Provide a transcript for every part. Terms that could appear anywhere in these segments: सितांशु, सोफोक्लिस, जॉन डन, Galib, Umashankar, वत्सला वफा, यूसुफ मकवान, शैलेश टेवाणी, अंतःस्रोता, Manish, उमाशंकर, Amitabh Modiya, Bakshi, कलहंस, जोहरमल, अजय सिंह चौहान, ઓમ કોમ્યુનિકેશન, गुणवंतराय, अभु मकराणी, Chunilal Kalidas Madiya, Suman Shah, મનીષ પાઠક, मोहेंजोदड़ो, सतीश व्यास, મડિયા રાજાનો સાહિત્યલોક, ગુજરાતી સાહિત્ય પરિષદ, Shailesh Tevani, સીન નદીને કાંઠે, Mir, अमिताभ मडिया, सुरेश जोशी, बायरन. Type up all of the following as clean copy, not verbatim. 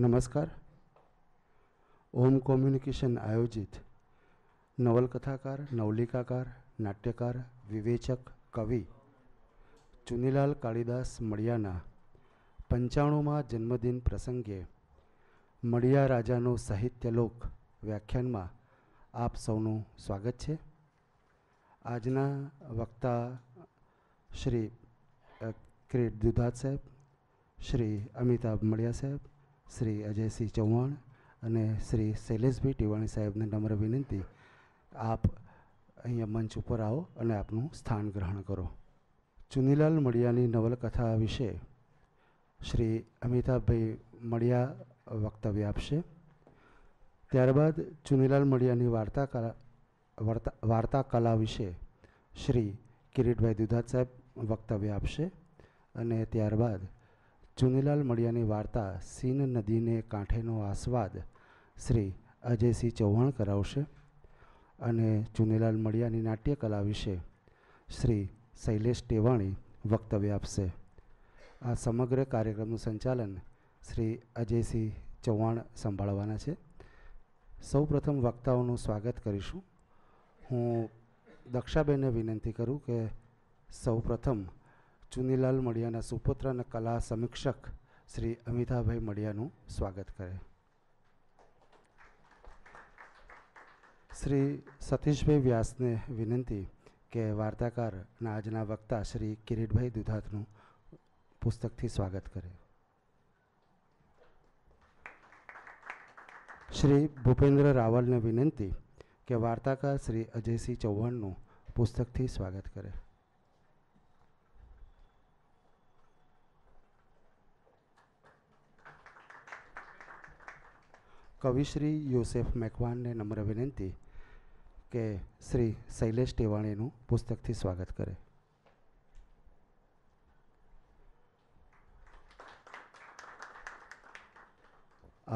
नमस्कार। ओम कम्युनिकेशन आयोजित नवलकथाकार, नवलिकाकार, नाट्यकार, विवेचक, कवि चुनीलाल कालिदास मडियाना 95मा जन्मदिन प्रसंगे मडिया राजानो साहित्यलोक व्याख्यान में आप सौनु स्वागत है। आजना वक्ता श्री किरीट दुधात साहेब, श्री अमिताभ मडिया साहेब, श्री अजय सिंह चौहान अने श्री शैलेश टेवाणी साहेब ने नम्र विनंती, आप अहीं मंच पर आओ और आपनु स्थान ग्रहण करो। चुनीलाल मडियानी नवलकथा विषे श्री अमिताभ भाई मडिया वक्तव्य आपशे। त्यारबाद चुनीलाल मडियानी वार्ता कला विषे श्री किरीटभाई दुधात साहेब वक्तव्य आपशे। अने त्यारबाद चुनीलाल मडियानी वार्ता सीन नदी ने कांठेनो आस्वाद श्री अजय सिंह चौहान करावशे। अने चुनीलाल मडियानी नाट्यकला विषे श्री शैलेश टेवाणी वक्तव्य आपशे। आ समग्र कार्यक्रमनु संचालन श्री अजय सिंह चौहान संभाळवाना छे। सौ प्रथम वक्ताओनु स्वागत करीशुं। हूँ दक्षाबेने विनंती करूँ के सौ प्रथम चुनीलाल मडियाना सुपुत्र न कला समीक्षक श्री अमिताभभाई मडियानु स्वागत करें। श्री सतीशभाई व्यास ने विनंती के वार्ताकार न आजना वक्ता श्री किरीटभाई दुधातनु पुस्तक थी स्वागत करें। श्री भूपेन्द्र रावल ने विनंती के वार्ताकार श्री अजय सिंह चौहाननु पुस्तक थी स्वागत करें। कविश्री यूसुफ मकवान ने नम्र विनंती के श्री शैलेश टेवाणी पुस्तक थी स्वागत करें।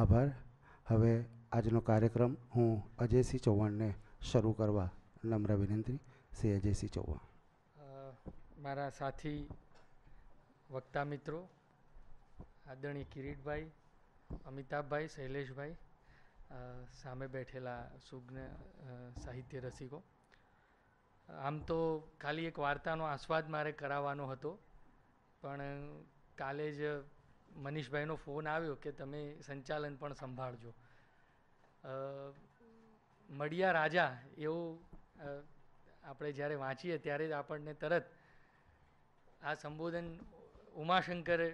आभार। हवे आजनो कार्यक्रम हूँ अजय सिंह चौहान ने शुरू करवा नम्र विनंती। श्री अजय सिंह चौहान। मारा साथी वक्ता मित्रों, आदरणीय किरीट भाई, अमिताभ भाई, शैलेश भाई, सामे बैठेला सुज्ञ साहित्य रसिको, आम तो खाली एक वार्तानो आस्वाद मारे करावવાનો હતો, પણ કાલે જ મનીષભાઈનો ફોન આવ્યો કે તમે સંચાલન પણ સંભાળજો। મડિયા રાજા એવું આપણે જ્યારે વાંચીએ ત્યારે જ આપણને તરત આ સંબોધન ઉમાશંકરે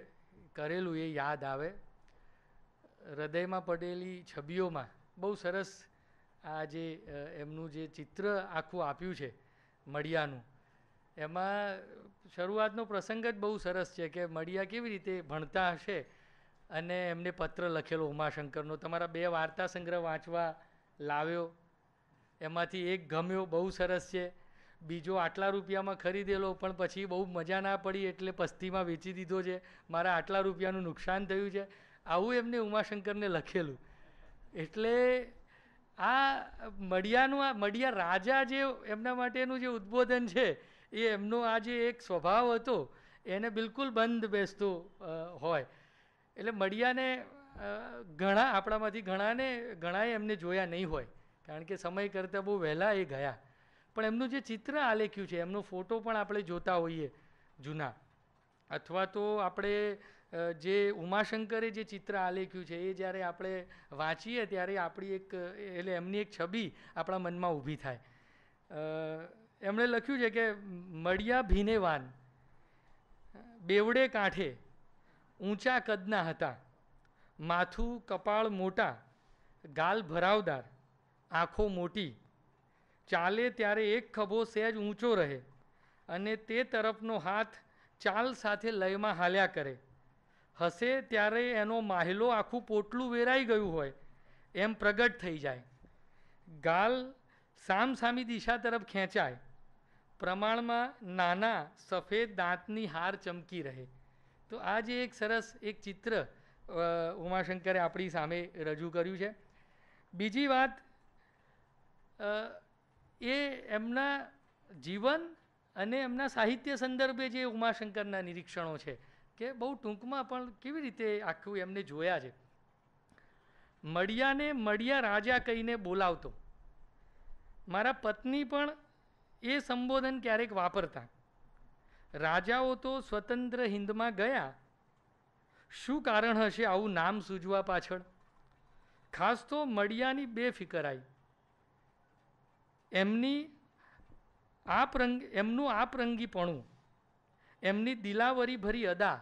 કરેલું એ યાદ આવે। हृदय में पड़ेली छबीओं में बहु सरस आज एमनु जे चित्र आखू आप्यु छे मडियानु, एमा शुरुआतनो प्रसंग ज बहु सरस छे के मडिया केवी रीते भणता हशे अने एमने पत्र लखेलो उमाशंकरनो। तमारा बे वार्ता संग्रह वाँचवा लाव्यो, एमांथी एक गम्यो, बहु सरस छे, बीजो आटला रुपया में खरीदेलो पण पछी बहु मजा ना पड़ी एटले पस्ती में वेची दीधो छे, मारा आटला रुपयानु नुकसान थयुं छे, आवुं एमने उमाशंकर ने लखेलू। एटले आ मडियानुं, आ मडिया राजा जे एमना माटेनुं जे उद्बोधन छे ए एमनो आ जे एक स्वभाव हतो एने बिल्कुल बंद बेसतो होय। एटले मडियाने घणा आपणामांथी घणाए एमने जोया नहीं होय, कारण के समय करता बहु वहेला ए गया, पण एमनुं जे चित्र आलेख्युं छे, एमनो फोटो पण आपणे जोता होईए जूना, अथवा तो आपणे जे उमाशंकरे जे चित्र आलेख्यू छे ए ज्यारे आपणे वाँचीए त्यारे आपणी एक एटले एमनी एक छबी आपणा मनमा ऊभी थाय। एमणे लख्यू छे के मडिया भीनेवान बेवड़े कांठे ऊंचा कदना हता, माथू कपाळ मोटा, गाल भरावदार, आँखो मोटी, चाले त्यारे एक खभो सहज ऊँचो रहे अने ते तरफनो हाथ चाल साथे लयमां हाल्या करे, हसे त्यारे एनो माहेलो आखू पोटलू वेराई गयू होय एम प्रगट थई जाए, गाल सामसामी दिशा तरफ खेंचाय, प्रमाण में नाना सफेद दाँतनी हार चमकी रहे। तो आज एक सरस एक चित्र उमाशंकरे आपणी सामे रजू कर्यु छे। बीजी बात ए एमना जीवन अने एमना साहित्य संदर्भे जे उमाशंकरना निरीक्षणों छे के बहु टूंकमां पण केवी रीते आखू एमने जोया छे। મડિયાને મડિયા રાજા કહીને બોલાવતો. મારા પત્ની પણ એ સંબોધન ક્યારેક વાપરતા. રાજાઓ તો સ્વતંત્ર હિંદમાં ગયા, શું કારણ હશે આવું નામ સૂજવા પાછળ? ખાસ તો મડિયાની બેફિકરાઈ, એમનું આપરંગીપણું, એમની દિલાવરી ભરી અદા.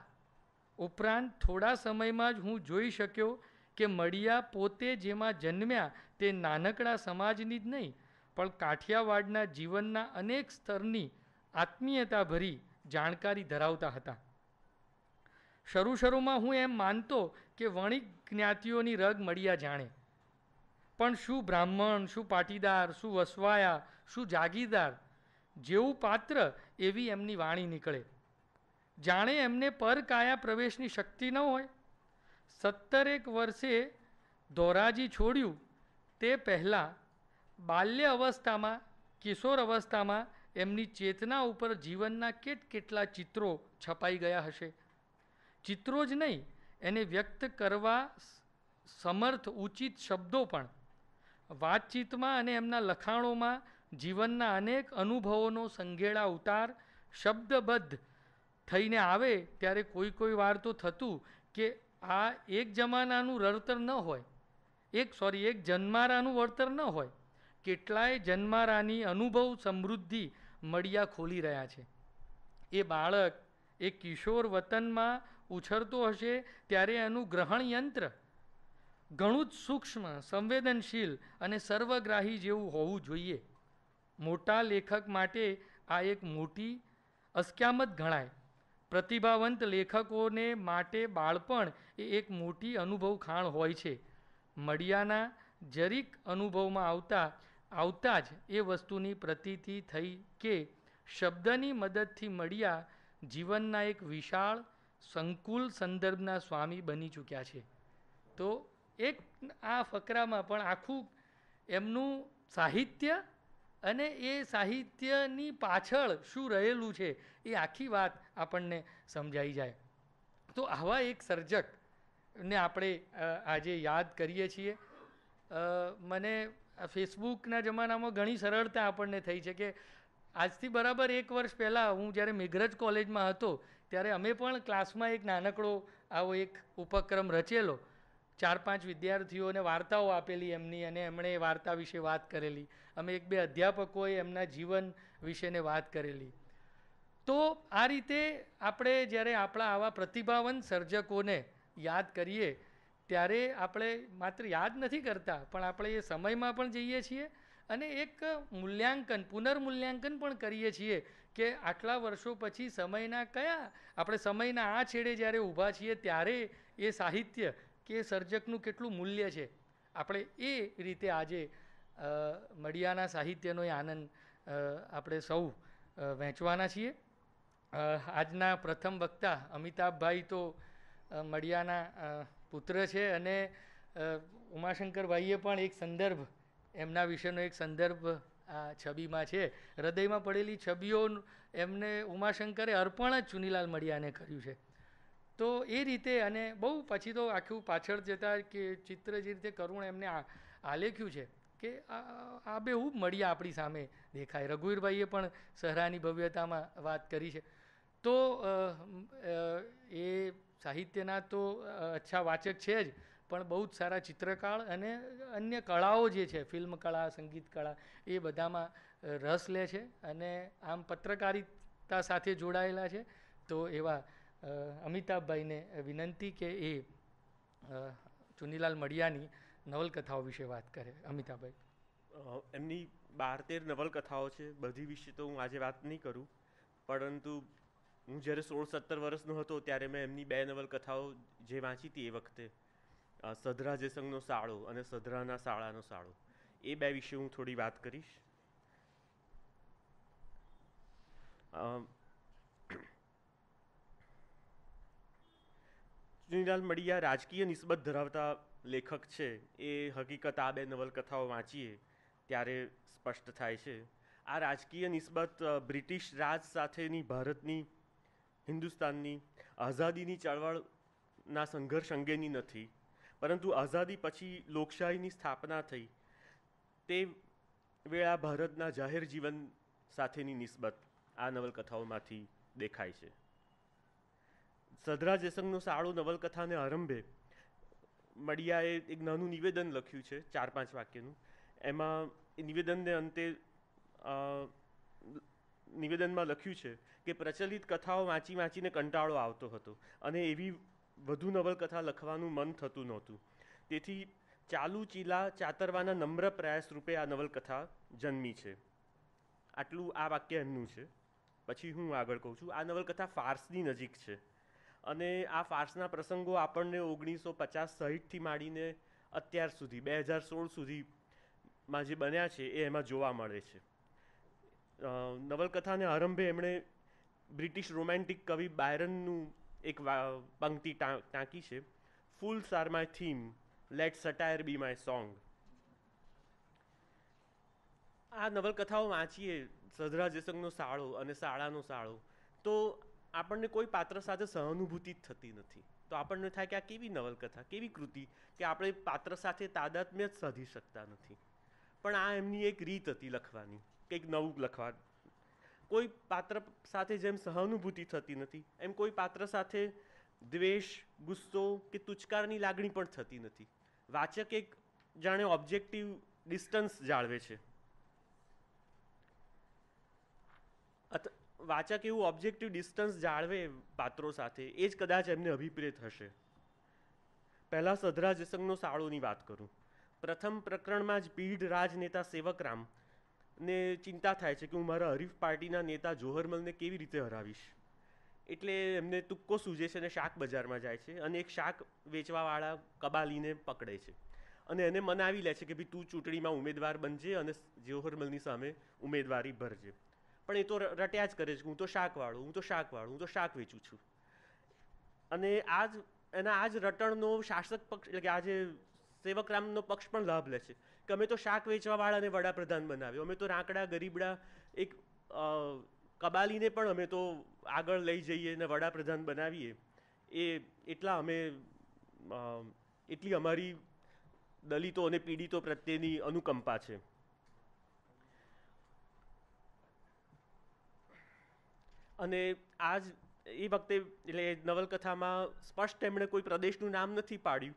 ઉપરાંત થોડા સમયમાં જ હું જોઈ શક્યો કે મડિયા પોતે જેમાં જન્મ્યા તે નાનકડા સમાજની જ નહીં પણ કાઠિયાવાડના જીવનના અનેક સ્તરની આત્મીયતા ભરી જાણકારી ધરાવતા હતા. શરૂમાં હું એમ માનતો કે વણિક જ્ઞાતિઓની રગ મડિયા જાણે, પણ શું બ્રાહ્મણ, શું પાટીદાર, શું વસવાયા, શું જાગીરદાર જેવું પાત્ર એવી એમની વાણી નીકળે. જાણે એમને પરકાયા પ્રવેશની શક્તિ ન હોય. 17 વર્ષે ધોરાજી છોડ્યું તે પહેલાં બાલ્ય અવસ્થામાં, કિશોર અવસ્થામાં એમની ચેતના ઉપર જીવનના કેટલા ચિત્રો છપાઈ ગયા હશે. ચિત્રો જ નહીં, એને વ્યક્ત કરવા સમર્થ ઉચિત શબ્દો પણ. વાતચીતમાં અને એમના લખાણોમાં જીવનના અનેક અનુભવોનો સંઘેળા ઉતાર શબ્દબદ્ધ થઈને આવે. ત્યારે કોઈ વાર તો થતું કે આ એક જમાનાનું વળતર ન હોય, એક જન્મારાનું વળતર ન હોય. કેટલાય જન્મારાની અનુભવ સમૃદ્ધિ મડિયા ખોલી રહ્યા છે. એ બાળક એ કિશોર વતનમાં ઉછરતો હશે ત્યારે એનું ગ્રહણયંત્ર ઘણું જ સૂક્ષ્મ, સંવેદનશીલ અને સર્વગ્રાહી જેવું હોવું જોઈએ. મોટા લેખક માટે આ એક મોટી અસ્ક્યામત ગણાય. પ્રતિભાવંત લેખકોને માટે બાળપણ એ એક મોટી અનુભવ ખાણ હોય છે. મડિયાના જરીક અનુભવમાં આવતા જ એ વસ્તુની પ્રતીતિ થઈ કે શબ્દની મદદથી મડિયા જીવનના એક વિશાળ સંકુલ સંદર્ભના સ્વામી બની ચૂક્યા છે. તો એક આ ફકરામાં પણ આખું એમનું સાહિત્ય અને એ સાહિત્યની પાછળ શું રહેલું છે એ આખી વાત આપણને સમજાઈ જાય. તો આવા એક સર્જકને આપણે આજે યાદ કરીએ છીએ. મને ફેસબુકના જમાનામાં ઘણી સરળતા આપણને થઈ છે કે આજથી બરાબર 1 વર્ષ પહેલાં હું જ્યારે મેઘરજ કોલેજમાં હતો ત્યારે અમે પણ ક્લાસમાં એક નાનકડો આવો એક ઉપક્રમ રચેલો. 4-5 વિદ્યાર્થીઓને વાર્તાઓ આપેલી એમની, અને એમણે એ વાર્તા વિશે વાત કરેલી. અમે 1-2 અધ્યાપકોએ એમના જીવન વિશેને વાત કરેલી. તો આ રીતે આપણે જ્યારે આપણા આવા પ્રતિભાવંત સર્જકોને યાદ કરીએ ત્યારે આપણે માત્ર યાદ નથી કરતા પણ આપણે એ સમયમાં પણ જઈએ છીએ અને એક પુનર્મૂલ્યાંકન પણ કરીએ છીએ કે આટલા વર્ષો પછી આપણે સમયના આ છેડે જ્યારે ઊભા છીએ ત્યારે એ સાહિત્ય કે સર્જકનું કેટલું મૂલ્ય છે. આપણે એ રીતે આજે મડિયાના સાહિત્યનો એ આનંદ આપણે સૌ વહેંચવાના છીએ. આજના પ્રથમ વક્તા અમિતાભભાઈ તો મડિયાના પુત્ર છે, અને ઉમાશંકરભાઈએ પણ એક સંદર્ભ, એમના વિશેનો એક સંદર્ભ આ છબીમાં છે. હૃદયમાં પડેલી છબીઓ એમને ઉમાશંકરે અર્પણ જ ચુનીલાલ મડિયાને કર્યું છે. તો એ રીતે, અને બહુ પછી તો આખું પાછળ જતા કે ચિત્ર જે રીતે કરુણ એમને આલેખ્યું છે કે આ બે હું મડિયા આપણી સામે દેખાય. રઘુવીરભાઈએ પણ સહરાની ભવ્યતામાં વાત કરી છે. તો એ સાહિત્યના તો અચ્છા વાચક છે જ, પણ બહુ જ સારા ચિત્રકાર અને અન્ય કળાઓ જે છે, ફિલ્મ કળા, સંગીત કળા, એ બધામાં રસ લે છે અને આમ પત્રકારિતા સાથે જોડાયેલા છે. તો એવા અમિતાભભાઈને વિનંતી કે એ ચુનીલાલ મડિયાની નવલકથાઓ વિશે વાત કરે. અમિતાભભાઈ, એમની 12-13 નવલકથાઓ છે. બધી વિશે તો હું આજે વાત નહીં કરું, પરંતુ હું જ્યારે 16-17 વર્ષનો હતો ત્યારે મેં એમની 2 નવલકથાઓ જે વાંચી હતી એ વખતે, સધરા જેસંગનો સાળો અને સધરાના સાળાનો સાળો, એ 2 વિશે હું થોડી વાત કરીશ. ચુનીલાલ મડિયા રાજકીય નિસ્બત ધરાવતા લેખક છે એ હકીકત આ 2 નવલકથાઓ વાંચીએ ત્યારે સ્પષ્ટ થાય છે. આ રાજકીય નિસ્બત બ્રિટિશ રાજ સાથેની ભારતની, હિન્દુસ્તાનની આઝાદીની ચળવળના સંઘર્ષ અંગેની નથી, પરંતુ આઝાદી પછી લોકશાહીની સ્થાપના થઈ તે વેળા ભારતના જાહેર જીવન સાથેની નિસ્બત આ નવલકથાઓમાંથી દેખાય છે. સદરા જયસંગનો સાળો નવલકથાને આરંભે મડિયાએ એક નાનું નિવેદન લખ્યું છે 4-5 વાક્યનું. એમાં નિવેદનને અંતે નિવેદનમાં લખ્યું છે કે પ્રચલિત કથાઓ વાંચી વાંચીને કંટાળો આવતો હતો અને એવી વધુ નવલકથા લખવાનું મન થતું નહોતું. તેથી ચાલુ ચીલા ચાતરવાના નમ્ર પ્રયાસ રૂપે આ નવલકથા જન્મી છે. આટલું આ વાક્ય એમનું છે. પછી હું આગળ કહું છું. આ નવલકથા ફાર્સની નજીક છે અને આ ફાર્સના પ્રસંગો આપણને 1950 સહિતથી માંડીને અત્યાર સુધી 2016 સુધીમાં જે બન્યા છે એ એમાં જોવા મળે છે. નવલકથાને આરંભે એમણે બ્રિટિશ રોમેન્ટિક કવિ બાયરનનું एक पंक्ति टाँकी है. Fools are my theme let satire be my song. आ नवलकथाओं वाँचीए सदरा जयसंगनो साड़ो अने साड़ानो साड़ो तो आपने कोई पात्र साथे सहानुभूति थती नहीं तो आपने थाय कि आ केवी नवलकथा केवी कृति कि आपणे पात्र साथे तादात्म्य साधी शकता नहीं. पण आ एमनी एक रीत हती लखवानी कंईक नवुं लखवा. कोई पात्र साथे जेम सहानुभूति थती नथी एम कोई पात्र साथे द्वेष गुस्सो के तुचकारनी लागणी पण थती नथी. वाचक एक जाने ऑब्जेक्टिव डिस्टन्स जाळवे छे. वाचक एवं ऑब्जेक्टिव डिस्टन्स जाळवे पात्रों साथे एज कदाच एमने अभिप्रेत हशे. पहला सदरा जयसंगनो साळोनी वात करूँ. प्रथम प्रकरण में ज पीढ़ राजनेता सेवकराम ने चिंता थाय छे कि हूँ मारा हरीफ पार्टीना नेता जोहरमल ने केवी रीते हरावीश एटले एमने तुक्को सूझे छे ने शाक बजार में जाय छे अने एक शाक वेचवावाळा कबाली ने पकड़े छे अने एने मनावी ले छे के भी तू चूंटणी में उम्मेदवार बनजे अने जोहरमलनी सामे उम्मेदवारी भरजे. पण ए तो रट्या ज करे छे कि हूँ तो शाकवाळो हूँ तो शाक वेचूं छूं. अने आज एना आज रटणनो शासक पक्ष एटले के आज सेवकरामनो पक्ष पण लाभ ले छे कि अमे तो शाक वेचवावाळाने वडाप्रधान बनाव्यो अमे तो रांकड़ा गरीबड़ा एक कबालीने पण अमे तो आगळ लई जईए ने वडाप्रधान बनावीए ए एटला अमे एटली अमारी दलितो अने पीड़ितो प्रत्येनी अनुकंपा छे. अने आज ए वखते एटले नवलकथामां स्पष्ट एमणे कोई प्रदेशनुं नाम नथी पाड्युं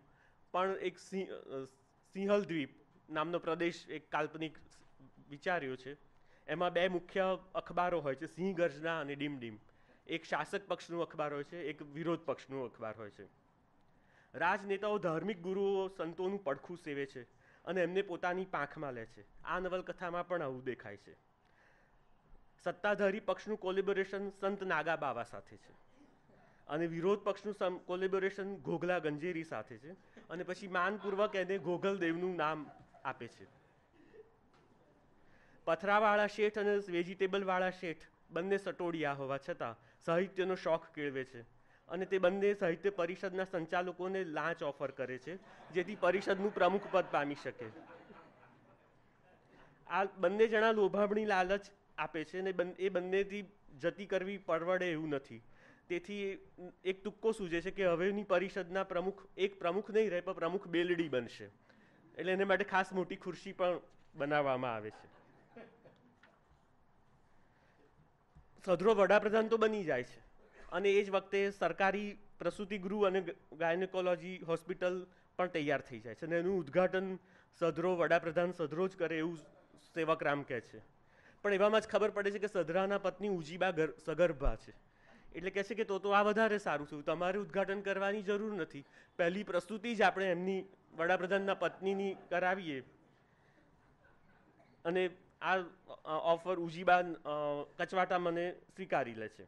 पण एक सिंहल द्वीप नामनो प्रदेश एक काल्पनिक विचार्यो छे. एमां बे मुख्य अखबारो होय छे सिंह गर्जना अने डीम डीम. एक शासक पक्षनुं अखबार होय छे एक विरोध पक्षनुं अखबार होय छे. राजनेताओ धार्मिक गुरुओ संतोनुं પડખું સેવે છે અને એમને પોતાની પાંખમાં લે છે. આ નવલકથામાં પણ આવું દેખાય છે. સત્તાધારી પક્ષનું કોલેબોરેશન સંત નાગા બાવા સાથે છે અને વિરોધ પક્ષનું કોલેબોરેશન ઘોઘલા ગંજેરી સાથે છે અને પછી માનપૂર્વક એને ગોગલદેવનું નામ આપે છે. પથરાવાળા શેઠ અને વેજીટેબલવાળા શેઠ બંને સટોડિયા હોવા છતાં સાહિત્યનો શોખ કેળવે છે અને તે બંને સાહિત્ય પરિષદના સંચાલકોને લાંચ ઓફર કરે છે જેથી પરિષદનું પ્રમુખ પદ પામી શકે. આ બંને જણા લોભામણી લાલચ આપે છે અને એ બંનેથી જતી કરવી પરવડે એવું નથી. તેથી એક તુક્કો સૂજે છે કે હવેની પરિષદના પ્રમુખ એક પ્રમુખ નહીં રહે પણ પ્રમુખ બેલડી બનશે એટલે એને માટે ખાસ મોટી ખુરશી પણ બનાવવામાં આવે છે. સદરો વડાપ્રધાન તો બની જાય છે અને એ જ વખતે સરકારી પ્રસૂતિગૃહ અને ગાયનેકોલોજી હોસ્પિટલ પણ તૈયાર થઈ જાય છે અને એનું ઉદ્ઘાટન સદરો વડાપ્રધાન સદરો જ કરે એવું સેવકરામ કહે છે. પણ એવામાં જ ખબર પડે છે કે સદરાના પત્ની ઉજીબા સગર્ભા છે એટલે કહે છે કે તો આ વધારે સારું થયું તમારે ઉદ્ઘાટન કરવાની જરૂર નથી પહેલી પ્રસ્તુતિ જ આપણે એમની વડાપ્રધાનના પત્નીની કરાવીએ. અને આ ઓફર ઉજીબા કચવાટા મને સ્વીકારી લે છે.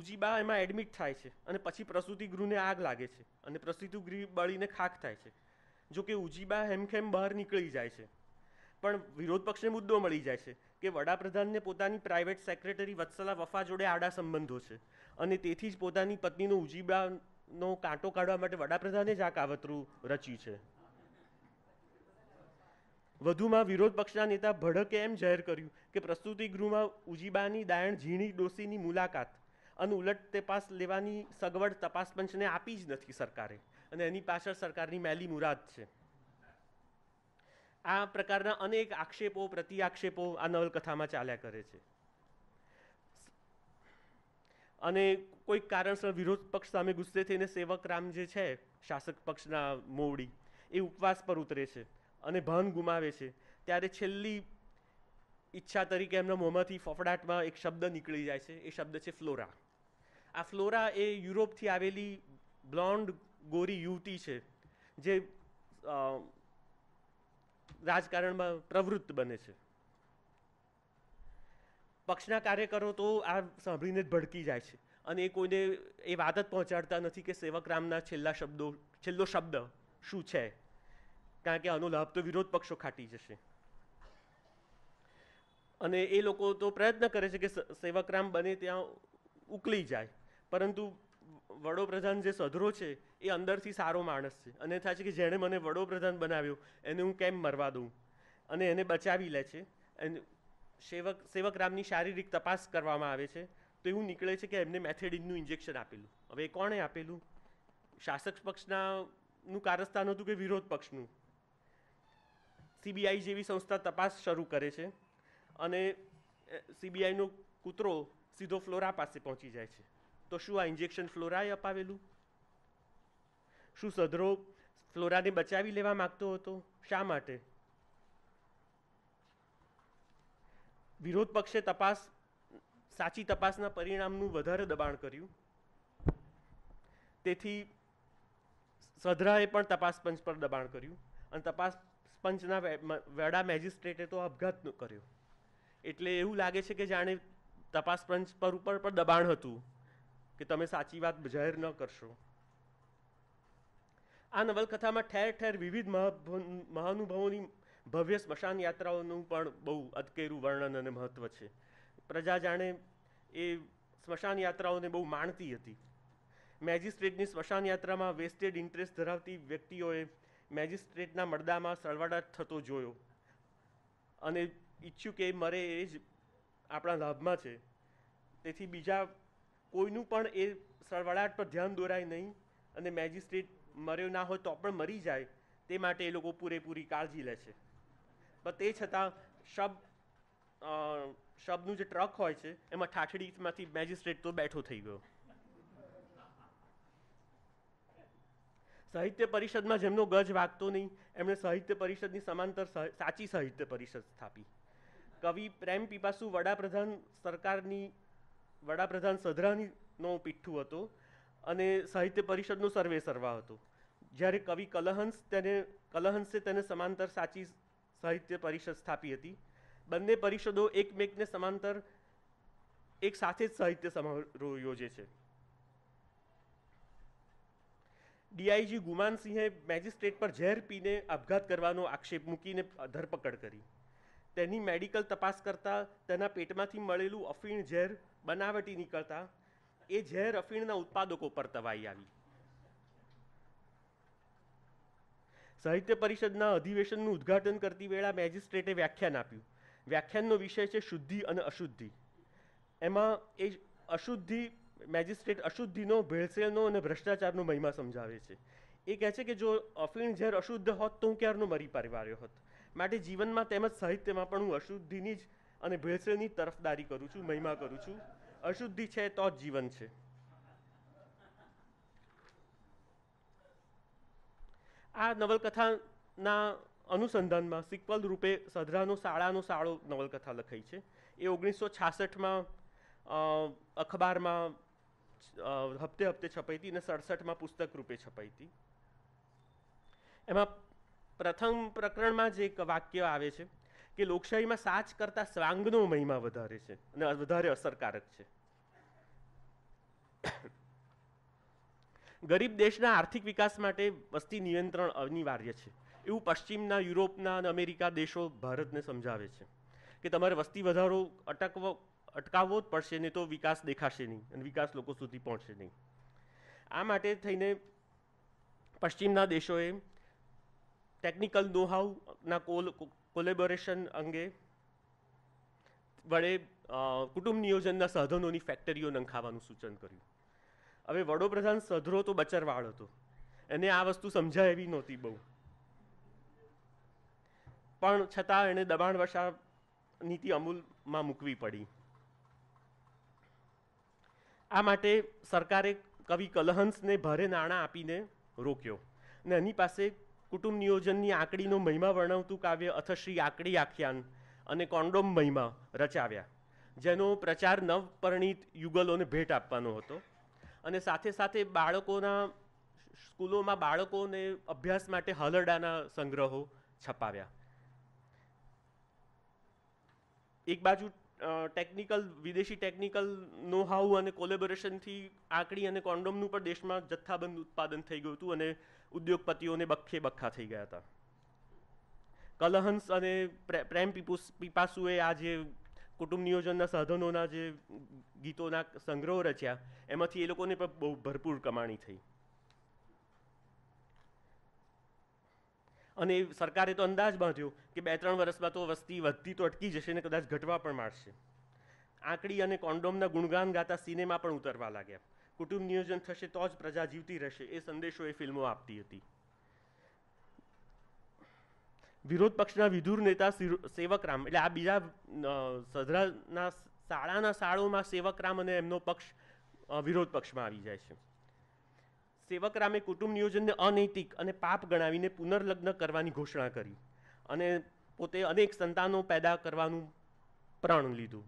ઉજીબા એમાં એડમિટ થાય છે અને પછી પ્રસૂતિગૃહને આગ લાગે છે અને પ્રસૂતિગૃહ બળીને ખાખ થાય છે. જોકે ઉજીબા હેમખેમ બહાર નીકળી જાય છે પણ વિરોધ પક્ષને મુદ્દો મળી જાય છે કે વડાપ્રધાનને પોતાની પ્રાઇવેટ સેક્રેટરી વત્સલા વફા જોડે આડા સંબંધો છે અને તેથી જ પોતાની પત્નીનો ઉજીબાનો કાંટો કાઢવા માટે વડાપ્રધાને જ આ કાવતરું રચ્યું છે. વધુમાં વિરોધ પક્ષના નેતા ભડકે એમ જાહેર કર્યું કે પ્રસ્તુતિ ગૃહમાં ઉજીબાની દાયણ ઝીણી ડોસીની મુલાકાત અને ઉલટ તે પાસ લેવાની સગવડ તપાસ પંચને આપી જ નથી સરકારે, અને એની પાછળ સરકારની મેલી મુરાદ છે. આ પ્રકારના અનેક આક્ષેપો પ્રતિઆક્ષેપો આ નવલકથામાં ચાલ્યા કરે છે. અને કોઈક કારણસર વિરોધ પક્ષ સામે ગુસ્સે થઈને સેવકરામ જે છે શાસક પક્ષના મોવડી, એ ઉપવાસ પર ઉતરે છે અને ભાન ગુમાવે છે. ત્યારે છેલ્લી ઈચ્છા તરીકે એમના મોંમાંથી ફફડાટમાં એક શબ્દ નીકળી જાય છે. એ શબ્દ છે ફ્લોરા. આ ફ્લોરા એ યુરોપથી આવેલી બ્લોન્ડ ગોરી યુવતી છે જે રાજકારણમાં પ્રવૃત્ત બને છે. પક્ષના કાર્યકરો તો આ સાંભળીને જ ભડકી જાય છે અને એ કોઈને એ વાત જ પહોંચાડતા નથી કે સેવકરામના છેલ્લો શબ્દ શું છે, કારણ કે આનો લાભ તો વિરોધ પક્ષો ખાટી જશે. અને એ લોકો તો પ્રયત્ન કરે છે કે સેવકરામ બને ત્યાં ઉકલી જાય, પરંતુ વડોપ્રધાન જે સધરો છે એ અંદરથી સારો માણસ છે અને થાય છે કે જેણે મને વડોપ્રધાન બનાવ્યો એને હું કેમ મરવા દઉં, અને એને બચાવી લે છે. અને સેવકરામની શારીરિક તપાસ કરવામાં આવે છે તો એવું નીકળે છે કે એમને મેથેડિનનું ઇન્જેક્શન આપેલું. હવે એ કોણે આપેલું? શાસક પક્ષનું કારસ્તાન હતું કે વિરોધ પક્ષનું? સીબીઆઈ જેવી સંસ્થા તપાસ શરૂ કરે છે અને સીબીઆઈનો કૂતરો સીધો ફ્લોરા પાસે પહોંચી જાય છે. તો શું આ ઇન્જેક્શન ફ્લોરાએ અપાવેલું? શું સધરો ફ્લોરાને બચાવી લેવા માગતો હતો? શા માટે? વિરોધ પક્ષે સાચી તપાસના પરિણામનું વધારે દબાણ કર્યું, તેથી સધરાએ પણ તપાસ પંચ પર દબાણ કર્યું અને તપાસ પંચના વડા મેજિસ્ટ્રેટે તો આપઘાત કર્યો. એટલે એવું લાગે છે કે જાણે તપાસ પંચ પર ઉપર પણ દબાણ હતું કે તમે સાચી વાત જાહેર ન કરશો. આ નવલકથામાં ઠેર ઠેર વિવિધ મહાનુભાવોની ભવ્ય સ્મશાન યાત્રાઓનું પણ બહુ અદકેરું વર્ણન અને મહત્ત્વ છે. પ્રજા જાણે એ સ્મશાન યાત્રાઓને બહુ માણતી હતી. મેજિસ્ટ્રેટની સ્મશાન યાત્રામાં વેસ્ટેડ ઇન્ટરેસ્ટ ધરાવતી વ્યક્તિઓએ મેજિસ્ટ્રેટના મરદામાં સળવાળાટ થતો જોયો અને ઈચ્છ્યું કે મરે એ જ આપણા લાભમાં છે, તેથી બીજા કોઈનું પણ એ સળવાળાટ પર ધ્યાન દોરાય નહીં અને મેજિસ્ટ્રેટ મર્યો ના હોય તો પણ મરી જાય તે માટે એ લોકો પૂરેપૂરી કાળજી લે છે. પણ તે છતાં શબનું જે ટ્રક હોય છે એમાં ઠાઠડીમાંથી મેજિસ્ટ્રેટ તો બેઠો થઈ ગયો. સાહિત્ય પરિષદમાં જેમનો ગજ વાગતો નહીં એમણે સાહિત્ય પરિષદની સમાંતર સાચી સાહિત્ય પરિષદ સ્થાપી. કવિ પ્રેમ પિપાસુ વડાપ્રધાન સધરાનો પિઠ્ઠું હતો અને સાહિત્ય પરિષદનો સર્વે સર્વા હતો. જ્યારે કવિ કલહંસે તેને સમાંતર સાચી સાહિત્ય પરિષદ સ્થાપી હતી. બંને પરિષદો એકમેકને સમાંતર એક સાથે જ સાહિત્ય સમારોહ યોજે છે. ડીઆઈજી ગુમાનસિંહે મેજિસ્ટ્રેટ પર ઝેર પીને આપઘાત કરવાનો આક્ષેપ મૂકીને ધરપકડ કરી. તેની મેડિકલ તપાસ કરતાં તેના પેટમાંથી મળેલું અફીણ ઝેર બનાવટી નીકળતાં એ ઝેર અફીણના ઉત્પાદકો પર તવાઈ આવી. સાહિત્ય પરિષદના અધિવેશનનું ઉદ્ઘાટન કરતી વેળા મેજિસ્ટ્રેટે વ્યાખ્યાન આપ્યું. વ્યાખ્યાનનો વિષય છે શુદ્ધિ અને અશુદ્ધિ. એમાં એ મેજિસ્ટ્રેટ અશુદ્ધિનો ભેળસેળનો અને ભ્રષ્ટાચારનો મહિમા સમજાવે છે. એ કહે છે કે જો અફીણ ઝેર અશુદ્ધ હોત તો હું ક્યારનો મરી પરવાર્યો હોત, માટે જીવનમાં તેમજ સાહિત્યમાં પણ હું અશુદ્ધિની જ અને ભેળસેળની તરફદારી કરું છું, મહિમા કરું છું. અશુદ્ધિ છે તો જ જીવન છે. આ નવલકથાના અનુસંધાનમાં સિક્વલ રૂપે સધરાનો સાળો નવલકથા લખાઈ છે. એ 1966માં અખબારમાં હપ્તે છપાઈ હતી અને 67માં પુસ્તક રૂપે છપાઈ હતી. એમાં પ્રથમ પ્રકરણમાં જે એક વાક્ય આવે છે કે લોકશાહીમાં સાચ કરતાં સ્વાંગનો મહિમા વધારે છે અને વધારે અસરકારક છે. ગરીબ દેશના આર્થિક વિકાસ માટે વસ્તી નિયંત્રણ અનિવાર્ય છે એવું પશ્ચિમના યુરોપના અને અમેરિકા દેશો ભારતને સમજાવે છે કે તમારે વસ્તી વધારો અટકાવવો જ પડશે, નહીં તો વિકાસ દેખાશે નહીં અને વિકાસ લોકો સુધી પહોંચશે નહીં. આ માટે થઈને પશ્ચિમના દેશોએ ટેકનિકલ નોહાઉના કોલેબોરેશન અંગે વડે કુટુંબ નિયોજનના સાધનોની ફેક્ટરીઓ નંખાવાનું સૂચન કર્યું. હવે વડોપ્રધાન સધરો તો બચરવાળ હતો, એને આ વસ્તુ સમજાય એવી નહોતી બહુ, પણ છતાં એને દબાણવશ આ નીતિ અમૂલમાં મૂકવી પડી. આ માટે સરકારે કવિ કલહંસને ભારે નાણાં આપીને રોક્યો અને એની પાસે કુટુંબ નિયોજનની આંકડીનો મહિમા વર્ણવતું કાવ્ય અથશ્રી આંકડી આખ્યાન અને કોન્ડોમ મહિમા રચાવ્યા, જેનો પ્રચાર નવપરિણીત યુગલોને ભેટ આપવાનો હતો અને સાથે સાથે બાળકોના સ્કૂલોમાં બાળકોને અભ્યાસ માટે હાલરડાના સંગ્રહો છપાવ્યા. એક બાજુ ટેકનિકલ વિદેશી ટેકનિકલ નો હાઉ અને કોલેબોરેશનથી આંકડી અને કોન્ડોમનું પણ દેશમાં જથ્થાબંધ ઉત્પાદન થઈ ગયું હતું અને ઉદ્યોગપતિઓને બખ્ખે બખ્ખા થઈ ગયા હતા. કલહંસ અને પ્રેમ પીપાસુએ આ જે કુટુંબ નિયોજનના સાધનોના જે ગીતોના સંગ્રહો રચ્યા એમાંથી એ લોકોને પણ બહુ ભરપૂર કમાણી થઈ. અને સરકારે તો અંદાજ બાંધ્યો કે 2-3 વર્ષમાં તો વસ્તી વધતી તો અટકી જશે ને કદાચ ઘટવા પણ માંડશે. આંકડી અને કોન્ડોમના ગુણગાન ગાતા સિનેમા પણ ઉતરવા લાગ્યા. કુટુંબ નિયોજન થશે તો જ પ્રજા જીવતી રહેશે એ સંદેશો એ ફિલ્મો આપતી હતી. વિરોધ પક્ષના વિધુર નેતા સેવકરામ, એટલે આ બીજા સધરાના શાળાના શાળોમાં સેવકરામ અને એમનો પક્ષ વિરોધ પક્ષમાં આવી જાય છે. સેવકરામે કુટુંબ નિયોજનને અનૈતિક અને પાપ ગણાવીને પુનર્લગ્ન કરવાની ઘોષણા કરી અને પોતે અનેક સંતાનો પેદા કરવાનું પ્રણ લીધું.